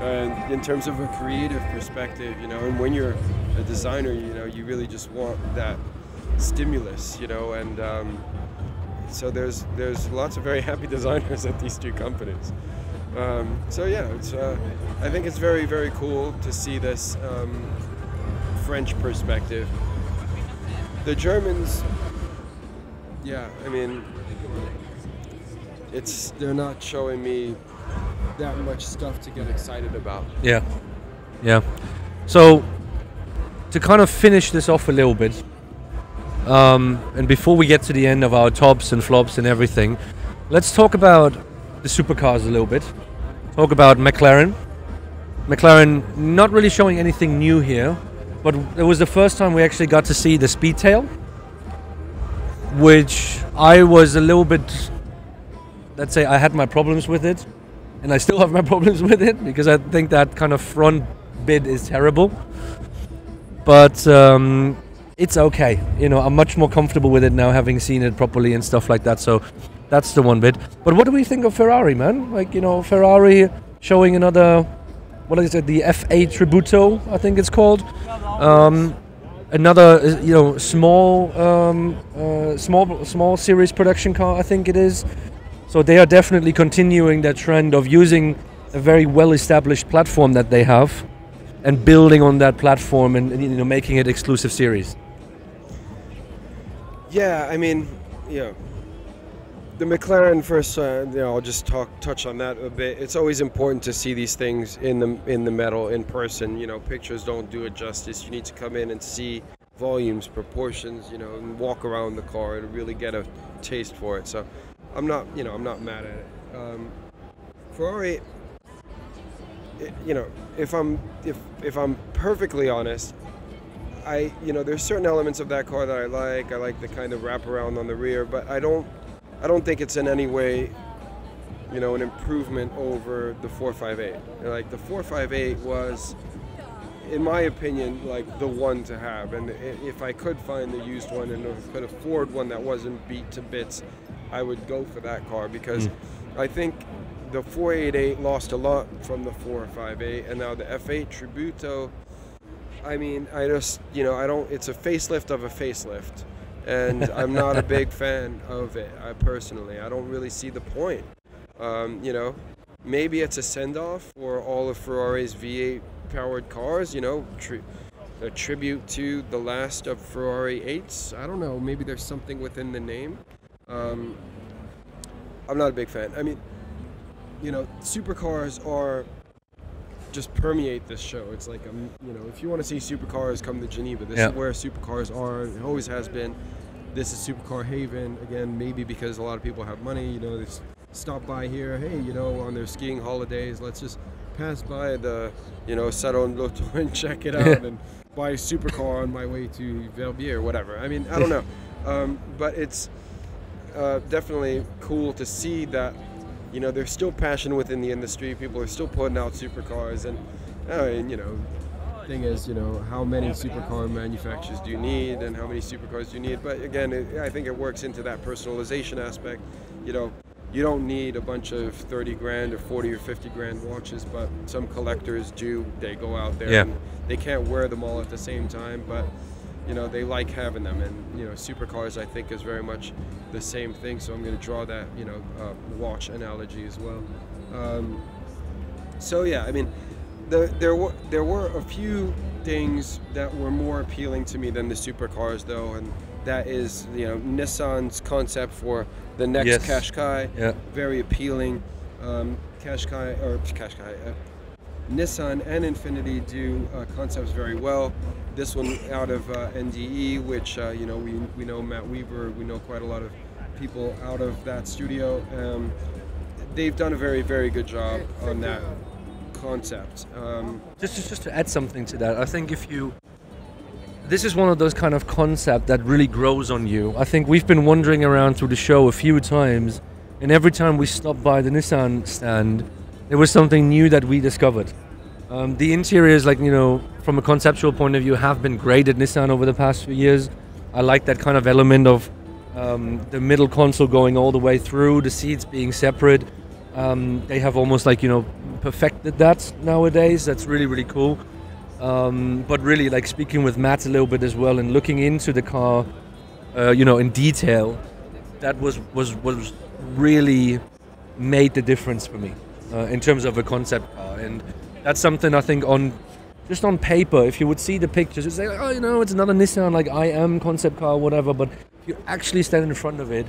and in terms of a creative perspective, you know, and when you're a designer, you know, you really just want that stimulus, you know, and um, so there's there's lots of very happy designers at these two companies. Um, so yeah, it's uh, I think it's very, very cool to see this um, French perspective. The Germans, yeah, I mean, it's they're not showing me that much stuff to get excited about. Yeah, yeah. So to kind of finish this off a little bit. Um, and before we get to the end of our tops and flops and everything, let's talk about the supercars a little bit. Talk about McLaren. McLaren not really showing anything new here, but it was the first time we actually got to see the Speedtail, which I was a little bit, let's say I had my problems with it, and I still have my problems with it, because I think that kind of front bit is terrible. But um, it's okay, you know, I'm much more comfortable with it now, having seen it properly and stuff like that, so that's the one bit. But what do we think of Ferrari, man? Like, you know, Ferrari showing another, what is it, the F eight Tributo, I think it's called. Um, another, you know, small, um, uh, small, small series production car, I think it is. So they are definitely continuing that trend of using a very well-established platform that they have and building on that platform and, and, you know, making it exclusive series. Yeah, I mean, you know, The McLaren first, uh, you know, I'll just talk touch on that a bit. It's always important to see these things in the in the metal, in person. You know, pictures don't do it justice. You need to come in and see volumes, proportions, you know, and walk around the car and really get a taste for it. So, I'm not, you know, I'm not mad at it. Um, Ferrari, it, you know, if I'm if if I'm perfectly honest, I, you know, there's certain elements of that car that I like. I like the kind of wraparound on the rear, but I don't. I don't think it's in any way, you know, an improvement over the four five eight. Like the four five eight was, in my opinion, like the one to have. And if I could find the used one and if I could afford one that wasn't beat to bits, I would go for that car because mm. I think the four eighty-eight lost a lot from the four five eight, and now the F eight Tributo. I mean, I just, you know, I don't. It's a facelift of a facelift. And I'm not a big fan of it. I personally, I don't really see the point. Um, you know, maybe it's a send-off for all of Ferrari's V eight-powered cars. You know, tri a tribute to the last of Ferrari eights. I don't know. Maybe there's something within the name. Um, I'm not a big fan. I mean, you know, supercars are just permeate this show. It's like, um, you know, if you want to see supercars, come to Geneva. This yeah. is where supercars are. It always has been. This is supercar haven. Again, maybe because a lot of people have money, you know, they stop by here, hey, you know, on their skiing holidays, let's just pass by the, you know, Salon Lotto and check it out and buy a supercar on my way to Verbier or whatever. I mean, I don't know. Um, but it's uh, definitely cool to see that. You know, there's still passion within the industry. People are still putting out supercars, and, uh, and you know, thing is, you know, how many supercar manufacturers do you need, and how many supercars do you need? But again, it, I think it works into that personalization aspect. You know, you don't need a bunch of thirty grand or forty or fifty grand watches, but some collectors do. They go out there, yeah. and they can't wear them all at the same time, but you know, they like having them. And, you know, supercars, I think, is very much the same thing. So I'm going to draw that, you know, uh, watch analogy as well. Um, so, yeah, I mean, the, there, were, there were a few things that were more appealing to me than the supercars, though. And that is, you know, Nissan's concept for the next yes. Qashqai. Yeah. Very appealing. Um, Qashqai, or Qashqai, uh, Nissan and Infiniti do uh, concepts very well. This one out of uh, N D E, which uh, you know, we we know Matt Weaver, we know quite a lot of people out of that studio. Um, they've done a very very good job on that concept. Um, just, just just to add something to that, I think if you, this is one of those kind of concept that really grows on you. I think we've been wandering around through the show a few times, and every time we stopped by the Nissan stand, there was something new that we discovered. Um, the interiors, like, you know, from a conceptual point of view, have been great at Nissan over the past few years. I like that kind of element of um, the middle console going all the way through, the seats being separate. Um, they have almost, like, you know, perfected that nowadays. That's really, really cool. Um, but really, like, speaking with Matt a little bit as well and looking into the car, uh, you know, in detail, that was, was, was really made the difference for me uh, in terms of a concept car. And that's something I think on, just on paper, if you would see the pictures, you'd say, oh, you know, it's another Nissan, like I am concept car, whatever. But if you actually stand in front of it,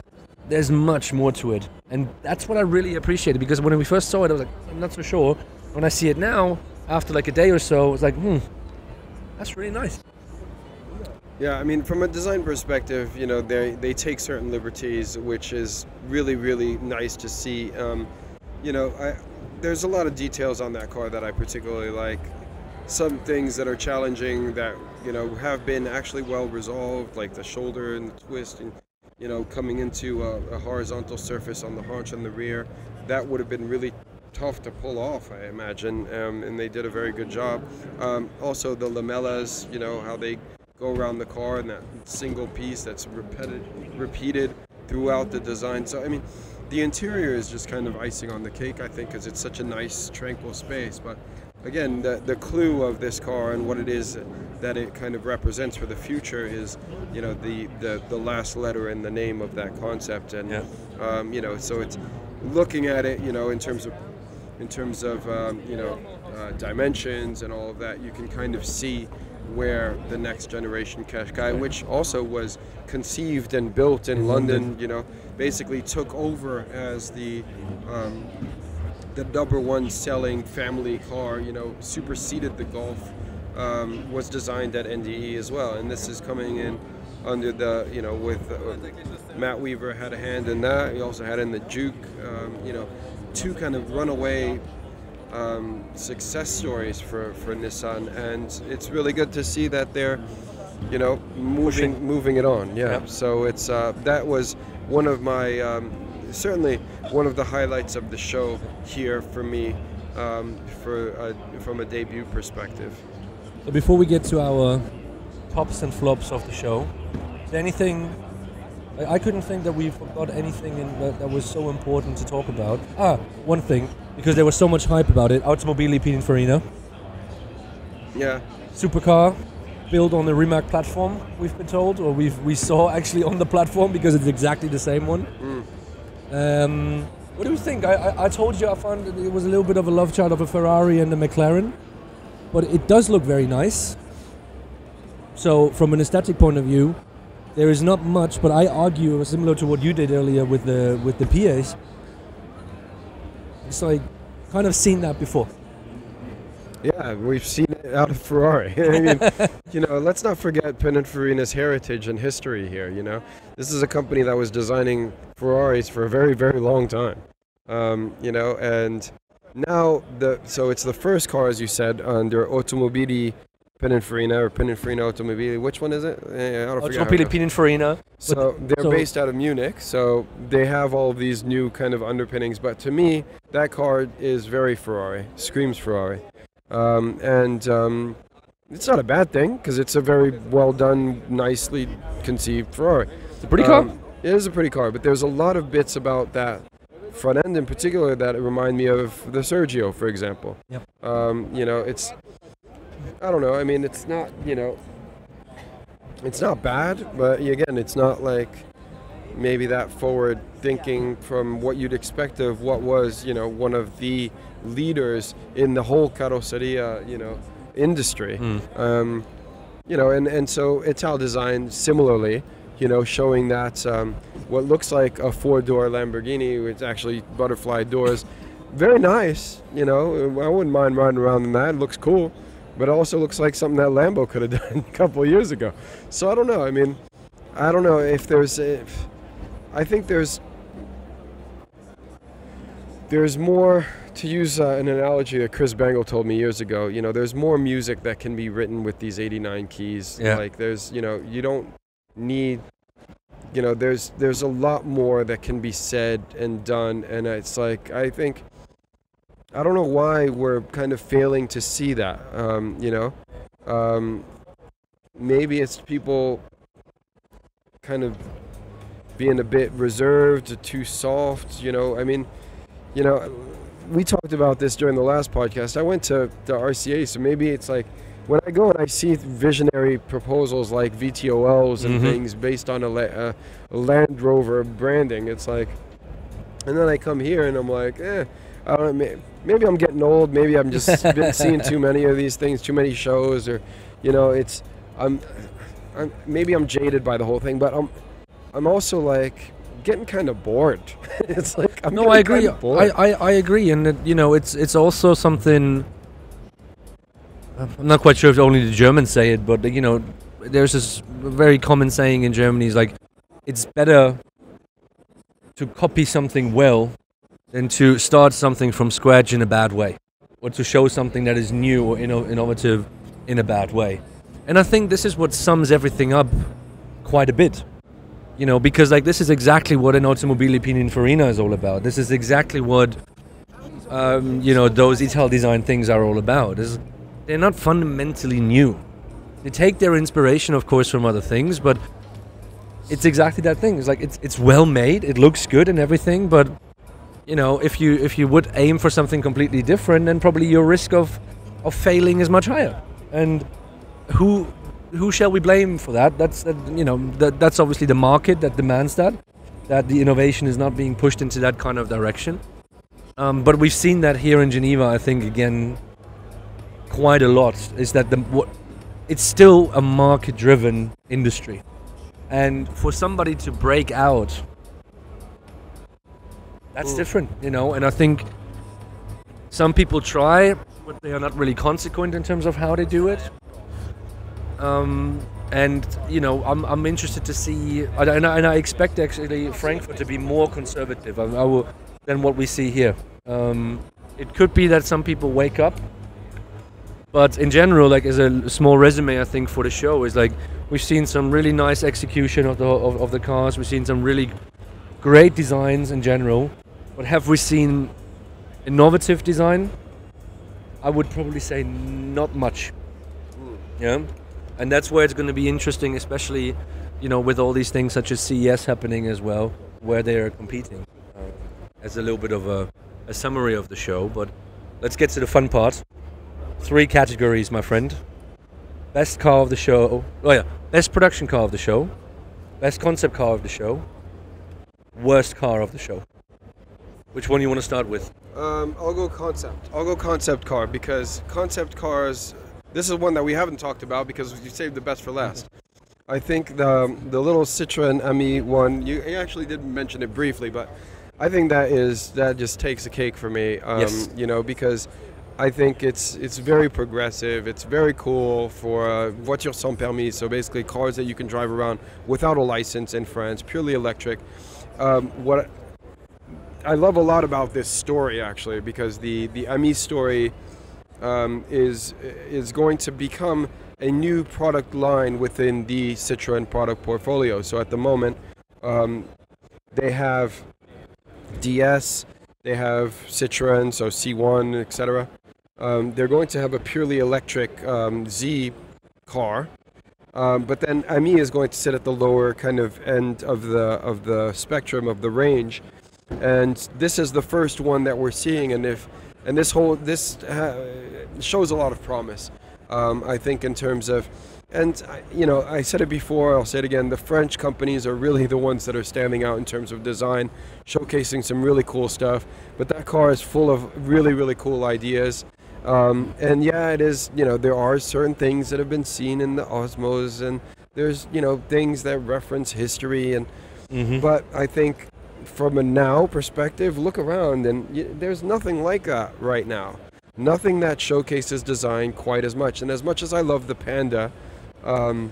there's much more to it. And that's what I really appreciated, because when we first saw it, I was like, I'm not so sure. When I see it now, after like a day or so, it's like, hmm, that's really nice. Yeah, I mean, from a design perspective, you know, they, they take certain liberties, which is really, really nice to see. Um, you know, I... There's a lot of details on that car that I particularly like. Some things that are challenging that, you know, have been actually well resolved, like the shoulder and the twist and, you know, coming into a, a horizontal surface on the haunch on the rear. That would have been really tough to pull off, I imagine, um, and they did a very good job. Um, also the lamellas, you know, how they go around the car and that single piece that's repeated, repeated throughout the design. So, I mean, the interior is just kind of icing on the cake, I think, because it's such a nice, tranquil space. But again, the, the clue of this car and what it is that it kind of represents for the future is, you know, the, the, the last letter in the name of that concept. And, yeah. um, you know, so it's looking at it, you know, in terms of, in terms of um, you know, uh, dimensions and all of that, you can kind of see where the next generation Qashqai, which also was conceived and built in London, you know, basically took over as the um, the number one selling family car, you know, superseded the Golf, um, was designed at N D E as well. And this is coming in under the, you know, with uh, Matt Weaver had a hand in that. He also had in the Juke, um, you know, two kind of runaway um, success stories for, for Nissan. And it's really good to see that they're, you know, moving Pushing. moving it on. Yeah. Yep. So it's uh, that was one of my, um, certainly one of the highlights of the show here for me, um, for a, from a debut perspective. So before we get to our tops and flops of the show, is there anything? I couldn't think that we forgot anything in that, that was so important to talk about. Ah, one thing, because there was so much hype about it. Automobili Pininfarina. Yeah. Supercar, built on the Rimac platform, we've been told, or we've we saw actually on the platform, because it's exactly the same one. Mm. Um, what do you think? I, I, I told you I found that it was a little bit of a love child of a Ferrari and a McLaren, but it does look very nice. So from an aesthetic point of view, there is not much, but I argue, similar to what you did earlier with the with the Piëch, it's like, kind of seen that before. Yeah, we've seen it out of Ferrari. I mean, you know, let's not forget Pininfarina's heritage and history here, you know. This is a company that was designing Ferraris for a very, very long time, um, you know, and now, the so it's the first car, as you said, under Automobili Pininfarina, or Pininfarina Automobili, which one is it? I don't Automobili Pininfarina. So they're so based out of Munich, so they have all of these new kind of underpinnings, but to me, that car is very Ferrari, screams Ferrari. Um, and um, it's not a bad thing, because it's a very well done, nicely conceived Ferrari. It's a pretty um, car. It is a pretty car, but there's a lot of bits about that front end in particular that remind me of the Sergio, for example. Yep. Um, you know, it's, I don't know, I mean, it's not, you know, it's not bad, but again, it's not like maybe that forward thinking from what you'd expect of what was, you know, one of the leaders in the whole carrosseria, you know, industry. Mm. Um, you know, and, and so Ital Design similarly, you know, showing that um, what looks like a four-door Lamborghini with actually butterfly doors. Very nice, you know, I wouldn't mind riding around in that, it looks cool, but it also looks like something that Lambo could have done a couple of years ago. So I don't know, I mean, I don't know if there's, if, I think there's there's more, to use uh, an analogy that Chris Bangle told me years ago, you know, there's more music that can be written with these eighty-nine keys. Yeah. Like there's, you know, you don't need, you know, there's there's a lot more that can be said and done, and it's like, I think, I don't know why we're kind of failing to see that, um, you know. Um, maybe it's people kind of being a bit reserved, too soft, you know. I mean, you know, we talked about this during the last podcast. I went to the R C A, so maybe it's like when I go and I see visionary proposals like V T O Ls and mm-hmm. things based on a, a Land Rover branding, it's like, and then I come here and I'm like, eh, I don't know, maybe I'm getting old, maybe I'm just been seeing too many of these things, too many shows, or, you know, it's, I'm, I'm maybe I'm jaded by the whole thing, but I'm, I'm also like getting kind of bored. It's like I'm no, I agree. Kind of bored. I, I I agree, and it, you know, it's it's also something. I'm not quite sure if only the Germans say it, but you know, there's this very common saying in Germany is like, it's better to copy something well than to start something from scratch in a bad way, or to show something that is new or inno innovative in a bad way. And I think this is what sums everything up quite a bit. You know, because like this is exactly what an Automobili Pininfarina is all about. This is exactly what, um, you know, those Ital Design things are all about. It's, they're not fundamentally new. They take their inspiration, of course, from other things, but it's exactly that thing. It's like, it's, it's well made, it looks good and everything, but, you know, if you, if you would aim for something completely different, then probably your risk of, of failing is much higher. And who... who shall we blame for that? That's that, you know, that, that's obviously the market that demands that, that the innovation is not being pushed into that kind of direction. Um, but we've seen that here in Geneva, I think, again, quite a lot. Is that the what? It's still a market-driven industry, and for somebody to break out that's mm. different, you know. And I think some people try, but they are not really consequent in terms of how they do it. Um, and, you know, I'm, I'm interested to see, and I, and I expect actually Frankfurt to be more conservative I, I will, than what we see here. Um, it could be that some people wake up. But in general, like as a small resume, I think for the show is like we've seen some really nice execution of the of, of the cars. We've seen some really great designs in general. But have we seen innovative design? I would probably say not much. Yeah, and that's where it's going to be interesting, especially you know with all these things such as C E S happening as well, where they are competing. Uh, as a little bit of a, a summary of the show, but let's get to the fun part. Three categories, my friend. Best car of the show. Oh yeah, best production car of the show. Best concept car of the show. Worst car of the show. Which one do you want to start with? Um, I'll go concept. I'll go concept car because concept cars. This is one that we haven't talked about because you saved the best for last. I think the the little Citroën M E one. You actually did mention it briefly, but I think that is that just takes the cake for me. Um, yes. You know because. I think it's it's very progressive. It's very cool for uh, voitures sans permis, so basically cars that you can drive around without a license in France, purely electric. Um, what I love a lot about this story, actually, because the the M E story um, is is going to become a new product line within the Citroën product portfolio. So at the moment, um, they have D S, they have Citroën, so C one, et cetera. Um, they're going to have a purely electric um, Z car, um, but then M E is going to sit at the lower kind of end of the of the spectrum of the range, and this is the first one that we're seeing. And if and this whole this uh, shows a lot of promise, um, I think in terms of, and you know I said it before, I'll say it again. The French companies are really the ones that are standing out in terms of design, showcasing some really cool stuff. But that car is full of really really cool ideas. Um, and yeah, it is, you know, there are certain things that have been seen in the Osmos and there's, you know, things that reference history. And mm-hmm. But I think from a now perspective, look around and y there's nothing like that right now. Nothing that showcases design quite as much. And as much as I love the Panda, um,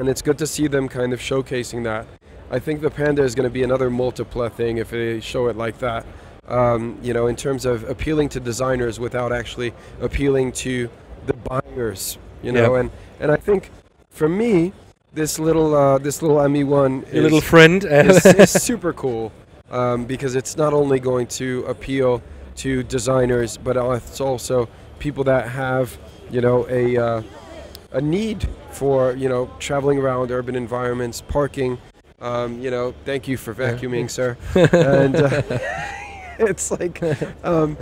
and it's good to see them kind of showcasing that, I think the Panda is going to be another multipla thing if they show it like that. Um, you know, in terms of appealing to designers without actually appealing to the buyers, you know, yeah. and and I think for me, this little uh, this little M E one, your is, little friend, is, is super cool um, because it's not only going to appeal to designers, but it's also people that have, you know, a uh, a need for, you know, traveling around urban environments, parking. Um, you know, thank you for vacuuming, sir. And. Uh, It's like, um,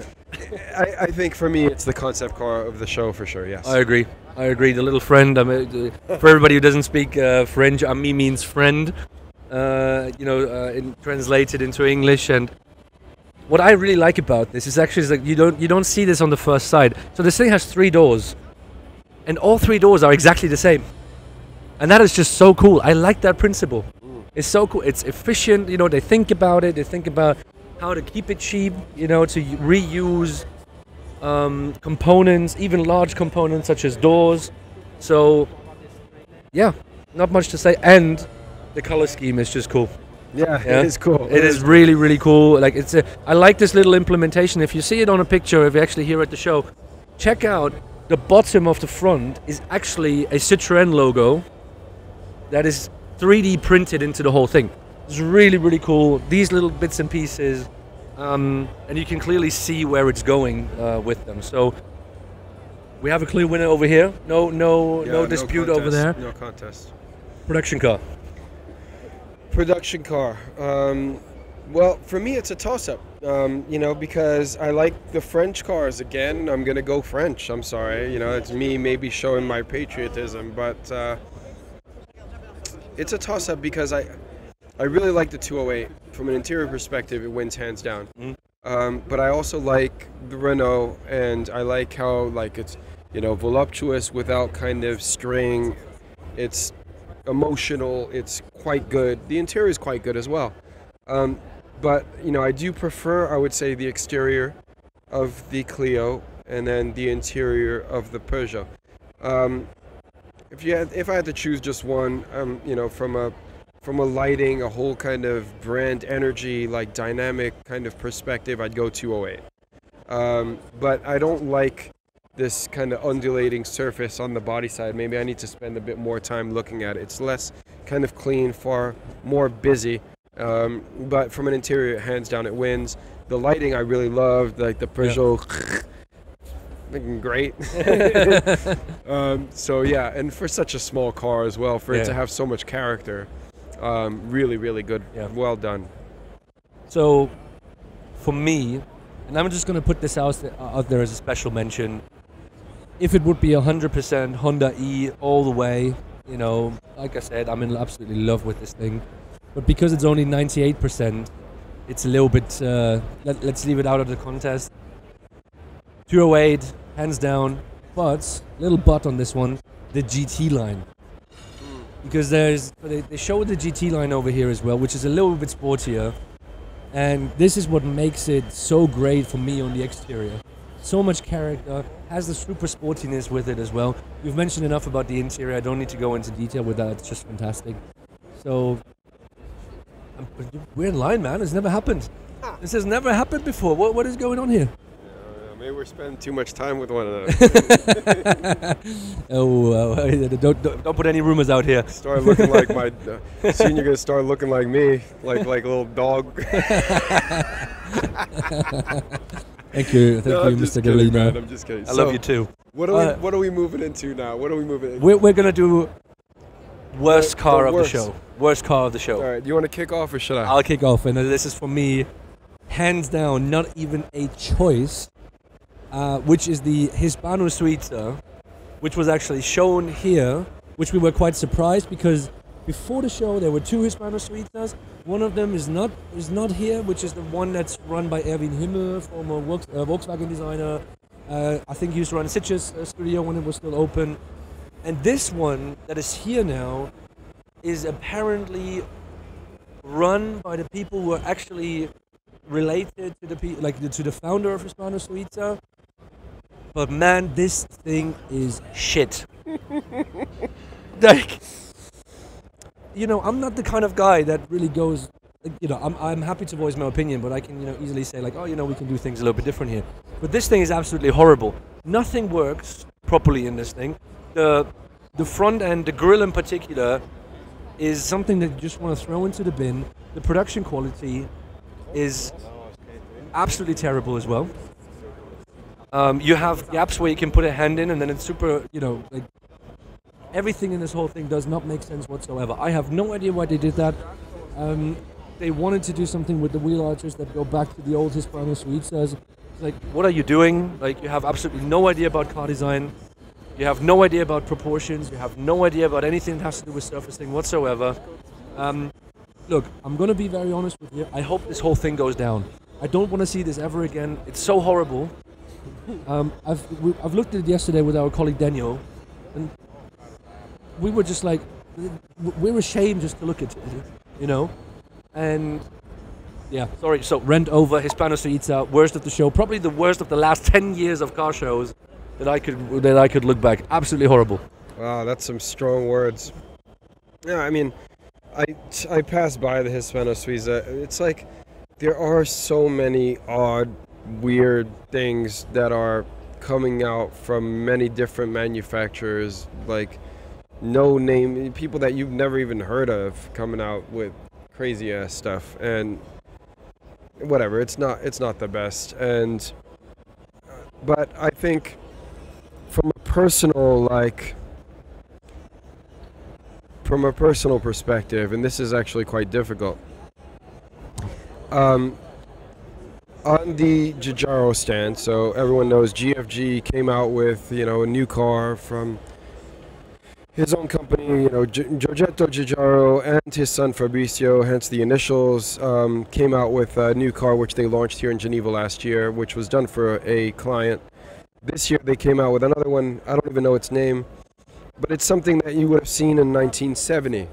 I, I think for me, it's the concept car of the show for sure, yes. I agree. I agree. The little friend, I mean, for everybody who doesn't speak uh, French, ami means friend, uh, you know, uh, in, translated into English. And what I really like about this is actually is like you don't, you don't see this on the first sight. So this thing has three doors, and all three doors are exactly the same. And that is just so cool. I like that principle. Mm. It's so cool. It's efficient. You know, they think about it. They think about how to keep it cheap, you know, to reuse um, components, even large components such as doors. So, yeah, not much to say. And the color scheme is just cool. Yeah, yeah? It is cool. It, it is, is really, really cool. Like it's, a, I like this little implementation. If you see it on a picture, if you're actually here at the show, check out the bottom of the front is actually a Citroën logo that is three D printed into the whole thing. It's really, really cool. These little bits and pieces, um, and you can clearly see where it's going uh, with them. So we have a clear winner over here. No, no, yeah, no dispute no contest, over there. No contest. Production car. Production car. Um, well, for me, it's a toss-up. Um, you know, because I like the French cars. Again, I'm gonna go French. I'm sorry. You know, it's me maybe showing my patriotism, but uh, it's a toss-up because I. I really like the two oh eight. From an interior perspective, it wins hands down. Mm. Um, but I also like the Renault, and I like how like it's, you know, voluptuous without kind of straying. It's emotional. It's quite good. The interior is quite good as well. Um, But, you know, I do prefer, I would say, the exterior of the Clio and then the interior of the Peugeot. Um, if you had, if I had to choose just one, um, you know, from a from a lighting, a whole kind of brand energy, like dynamic kind of perspective, I'd go two oh eight. Um, but I don't like this kind of undulating surface on the body side. Maybe I need to spend a bit more time looking at it. It's less kind of clean, far more busy. Um, but from an interior, hands down, it wins. The lighting I really loved, like the Peugeot, yeah. great. um, so yeah, and for such a small car as well, for yeah. it to have so much character, um, really, really good, yeah. well done. So, for me, and I'm just going to put this out, out there as a special mention, if it would be one hundred percent Honda E all the way, you know, like I said, I'm in absolutely love with this thing. But because it's only ninety-eight percent, it's a little bit, uh, let, let's leave it out of the contest. two oh eight, hands down, but, little but on this one, the G T line. Because there's, they, they showed the G T line over here as well, which is a little bit sportier. And this is what makes it so great for me on the exterior. So much character, has the super sportiness with it as well. You've mentioned enough about the interior, I don't need to go into detail with that, it's just fantastic. So, we're in line, man. It's never happened. This has never happened before. What What is going on here? Uh, maybe we're spending too much time with one another. oh, uh, don't, don't don't put any rumors out here. Start looking like my uh, soon you're gonna start looking like me, like like a little dog. Thank you, thank no, you, Mister Galima. I'm just kidding. I so, love you too. What are uh, we What are we moving into now? What are we moving into? We're We're gonna do. Worst the, car the of worst. the show. Worst car of the show. All right, do you want to kick off or should I? I'll kick off, and this is for me, hands down, not even a choice, uh, which is the Hispano Suiza, which was actually shown here, which we were quite surprised because before the show there were two Hispano Suizas. One of them is not is not here, which is the one that's run by Erwin Himmel, former Volkswagen designer. Uh, I think he used to run Sitges Studio when it was still open. And this one that is here now is apparently run by the people who are actually related to the pe like the, to the founder of Hispano Suiza. But man, this thing is shit. Like, you know, I'm not the kind of guy that really goes. You know, I'm I'm happy to voice my opinion, but I can you know easily say like, oh, you know, we can do things a little bit different here. But this thing is absolutely horrible. Nothing works properly in this thing. The, the front end, the grille in particular, is something that you just want to throw into the bin. The production quality is absolutely terrible as well. Um, you have gaps where you can put a hand in and then it's super, you know, like, everything in this whole thing does not make sense whatsoever. I have no idea why they did that. Um, they wanted to do something with the wheel arches that go back to the old Hispano Suizas. Like, what are you doing? Like, you have absolutely no idea about car design. You have no idea about proportions, you have no idea about anything that has to do with surfacing whatsoever. Um, look, I'm going to be very honest with you, I hope this whole thing goes down. I don't want to see this ever again, it's so horrible. Um, I've, we, I've looked at it yesterday with our colleague Daniel, and we were just like, we were ashamed just to look at it, you know? And yeah, sorry, so rent over, Hispano Suiza, worst of the show, probably the worst of the last ten years of car shows. That I could that I could look back. Absolutely horrible. Wow, that's some strong words. Yeah, I mean, I I passed by the Hispano Suiza. It's like there are so many odd, weird things that are coming out from many different manufacturers. Like no name people that you've never even heard of coming out with crazy ass stuff and whatever. It's not it's not the best. And but I think. From a personal, like, from a personal perspective, and this is actually quite difficult, um, on the Giugiaro stand, so everyone knows G F G came out with, you know, a new car from his own company, you know, Giorgetto Giugiaro and his son Fabrizio, hence the initials, um, came out with a new car which they launched here in Geneva last year, which was done for a client. This year they came out with another one, I don't even know its name, but it's something that you would have seen in nineteen seventy.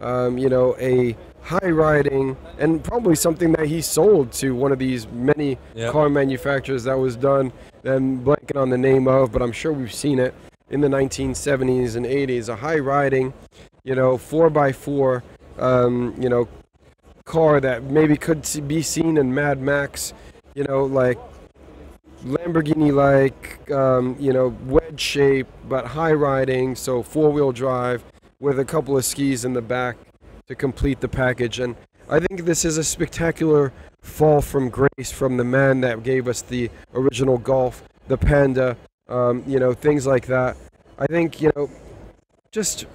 Um, you know, a high riding, and probably something that he sold to one of these many yep. car manufacturers that was done, I'm blanking on the name of, but I'm sure we've seen it in the nineteen seventies and eighties, a high riding, you know, four by four, um, you know, car that maybe could be seen in Mad Max, you know, like Lamborghini, like, um, you know, wedge shape, but high riding, so four wheel drive with a couple of skis in the back to complete the package. And I think this is a spectacular fall from grace from the man that gave us the original Golf, the Panda, um, you know, things like that. I think, you know, just,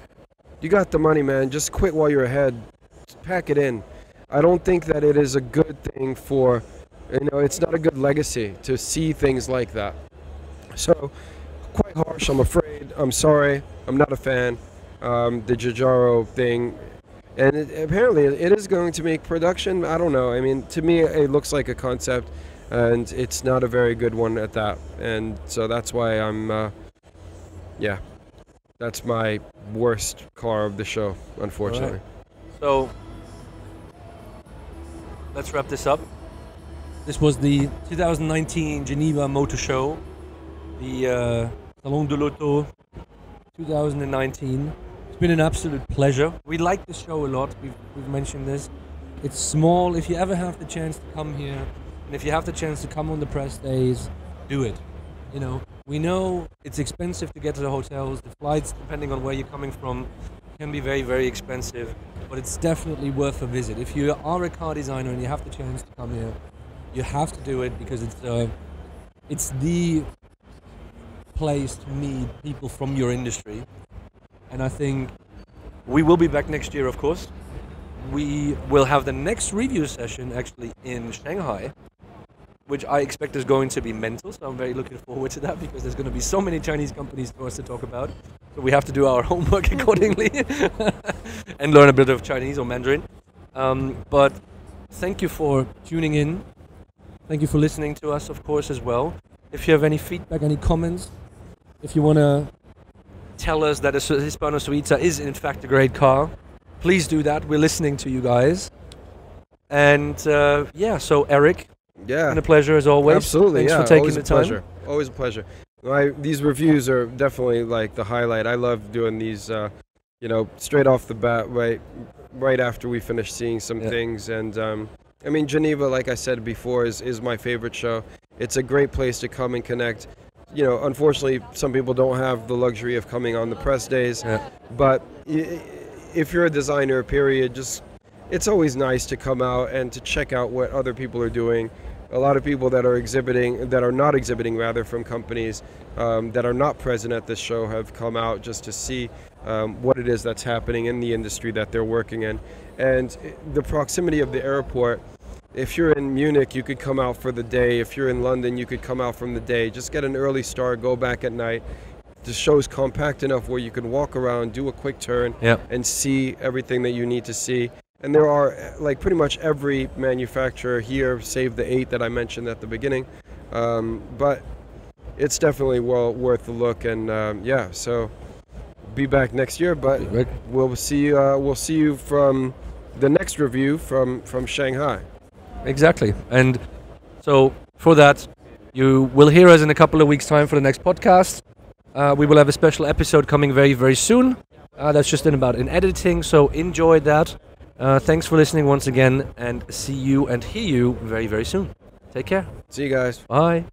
you got the money, man, just quit while you're ahead, just pack it in. I don't think that it is a good thing for, you know, it's not a good legacy to see things like that. So, quite harsh, I'm afraid. I'm sorry, I'm not a fan. Um, the Giugiaro thing, and it, apparently it is going to make production, I don't know, I mean, to me it looks like a concept, and it's not a very good one at that, and so that's why I'm, uh, yeah, that's my worst car of the show, unfortunately. Right. So, let's wrap this up. This was the two thousand nineteen Geneva Motor Show, the uh, Salon de l'Auto two thousand nineteen. It's been an absolute pleasure. We like the show a lot. We've, we've mentioned this. It's small. If you ever have the chance to come here, and if you have the chance to come on the press days, do it. You know, we know it's expensive to get to the hotels. The flights, depending on where you're coming from, can be very, very expensive. But it's definitely worth a visit. If you are a car designer and you have the chance to come here, you have to do it, because it's uh, it's the place to meet people from your industry. And I think we will be back next year, of course. We will have the next review session actually in Shanghai, which I expect is going to be mental. So I'm very looking forward to that, because there's going to be so many Chinese companies for us to talk about. So we have to do our homework accordingly and learn a bit of Chinese or Mandarin. Um, but thank you for tuning in. Thank you for listening to us, of course, as well. If you have any feedback, any comments, if you want to tell us that a Hispano Suiza is in fact a great car, please do that. We're listening to you guys. And uh, yeah, so Eric, yeah, been a pleasure as always. Absolutely, thanks yeah. for taking always the time. Always a pleasure. Always a pleasure. I, these reviews are definitely like the highlight. I love doing these, uh, you know, straight off the bat, right, right after we finish seeing some yeah. things. And um, I mean, Geneva, like I said before, is is my favorite show. It's a great place to come and connect. You know, unfortunately, some people don't have the luxury of coming on the press days. Yeah. But if you're a designer, period, just it's always nice to come out and to check out what other people are doing. A lot of people that are exhibiting, that are not exhibiting, rather, from companies um, that are not present at this show have come out just to see um, what it is that's happening in the industry that they're working in. And the proximity of the airport, if you're in Munich, you could come out for the day. If you're in London, you could come out from the day. Just get an early start, go back at night. The show's compact enough where you can walk around, do a quick turn, yep. and see everything that you need to see. And there are, like, pretty much every manufacturer here, save the eight that I mentioned at the beginning. Um, but it's definitely well worth the look. And um, yeah, so be back next year. But we'll see. Uh, we'll see you from the next review from from Shanghai. Exactly. And so for that, you will hear us in a couple of weeks' time for the next podcast. Uh, we will have a special episode coming very, very soon. Uh, that's just in about in editing, so enjoy that. Uh, thanks for listening once again, and see you and hear you very, very soon. Take care. See you guys. Bye.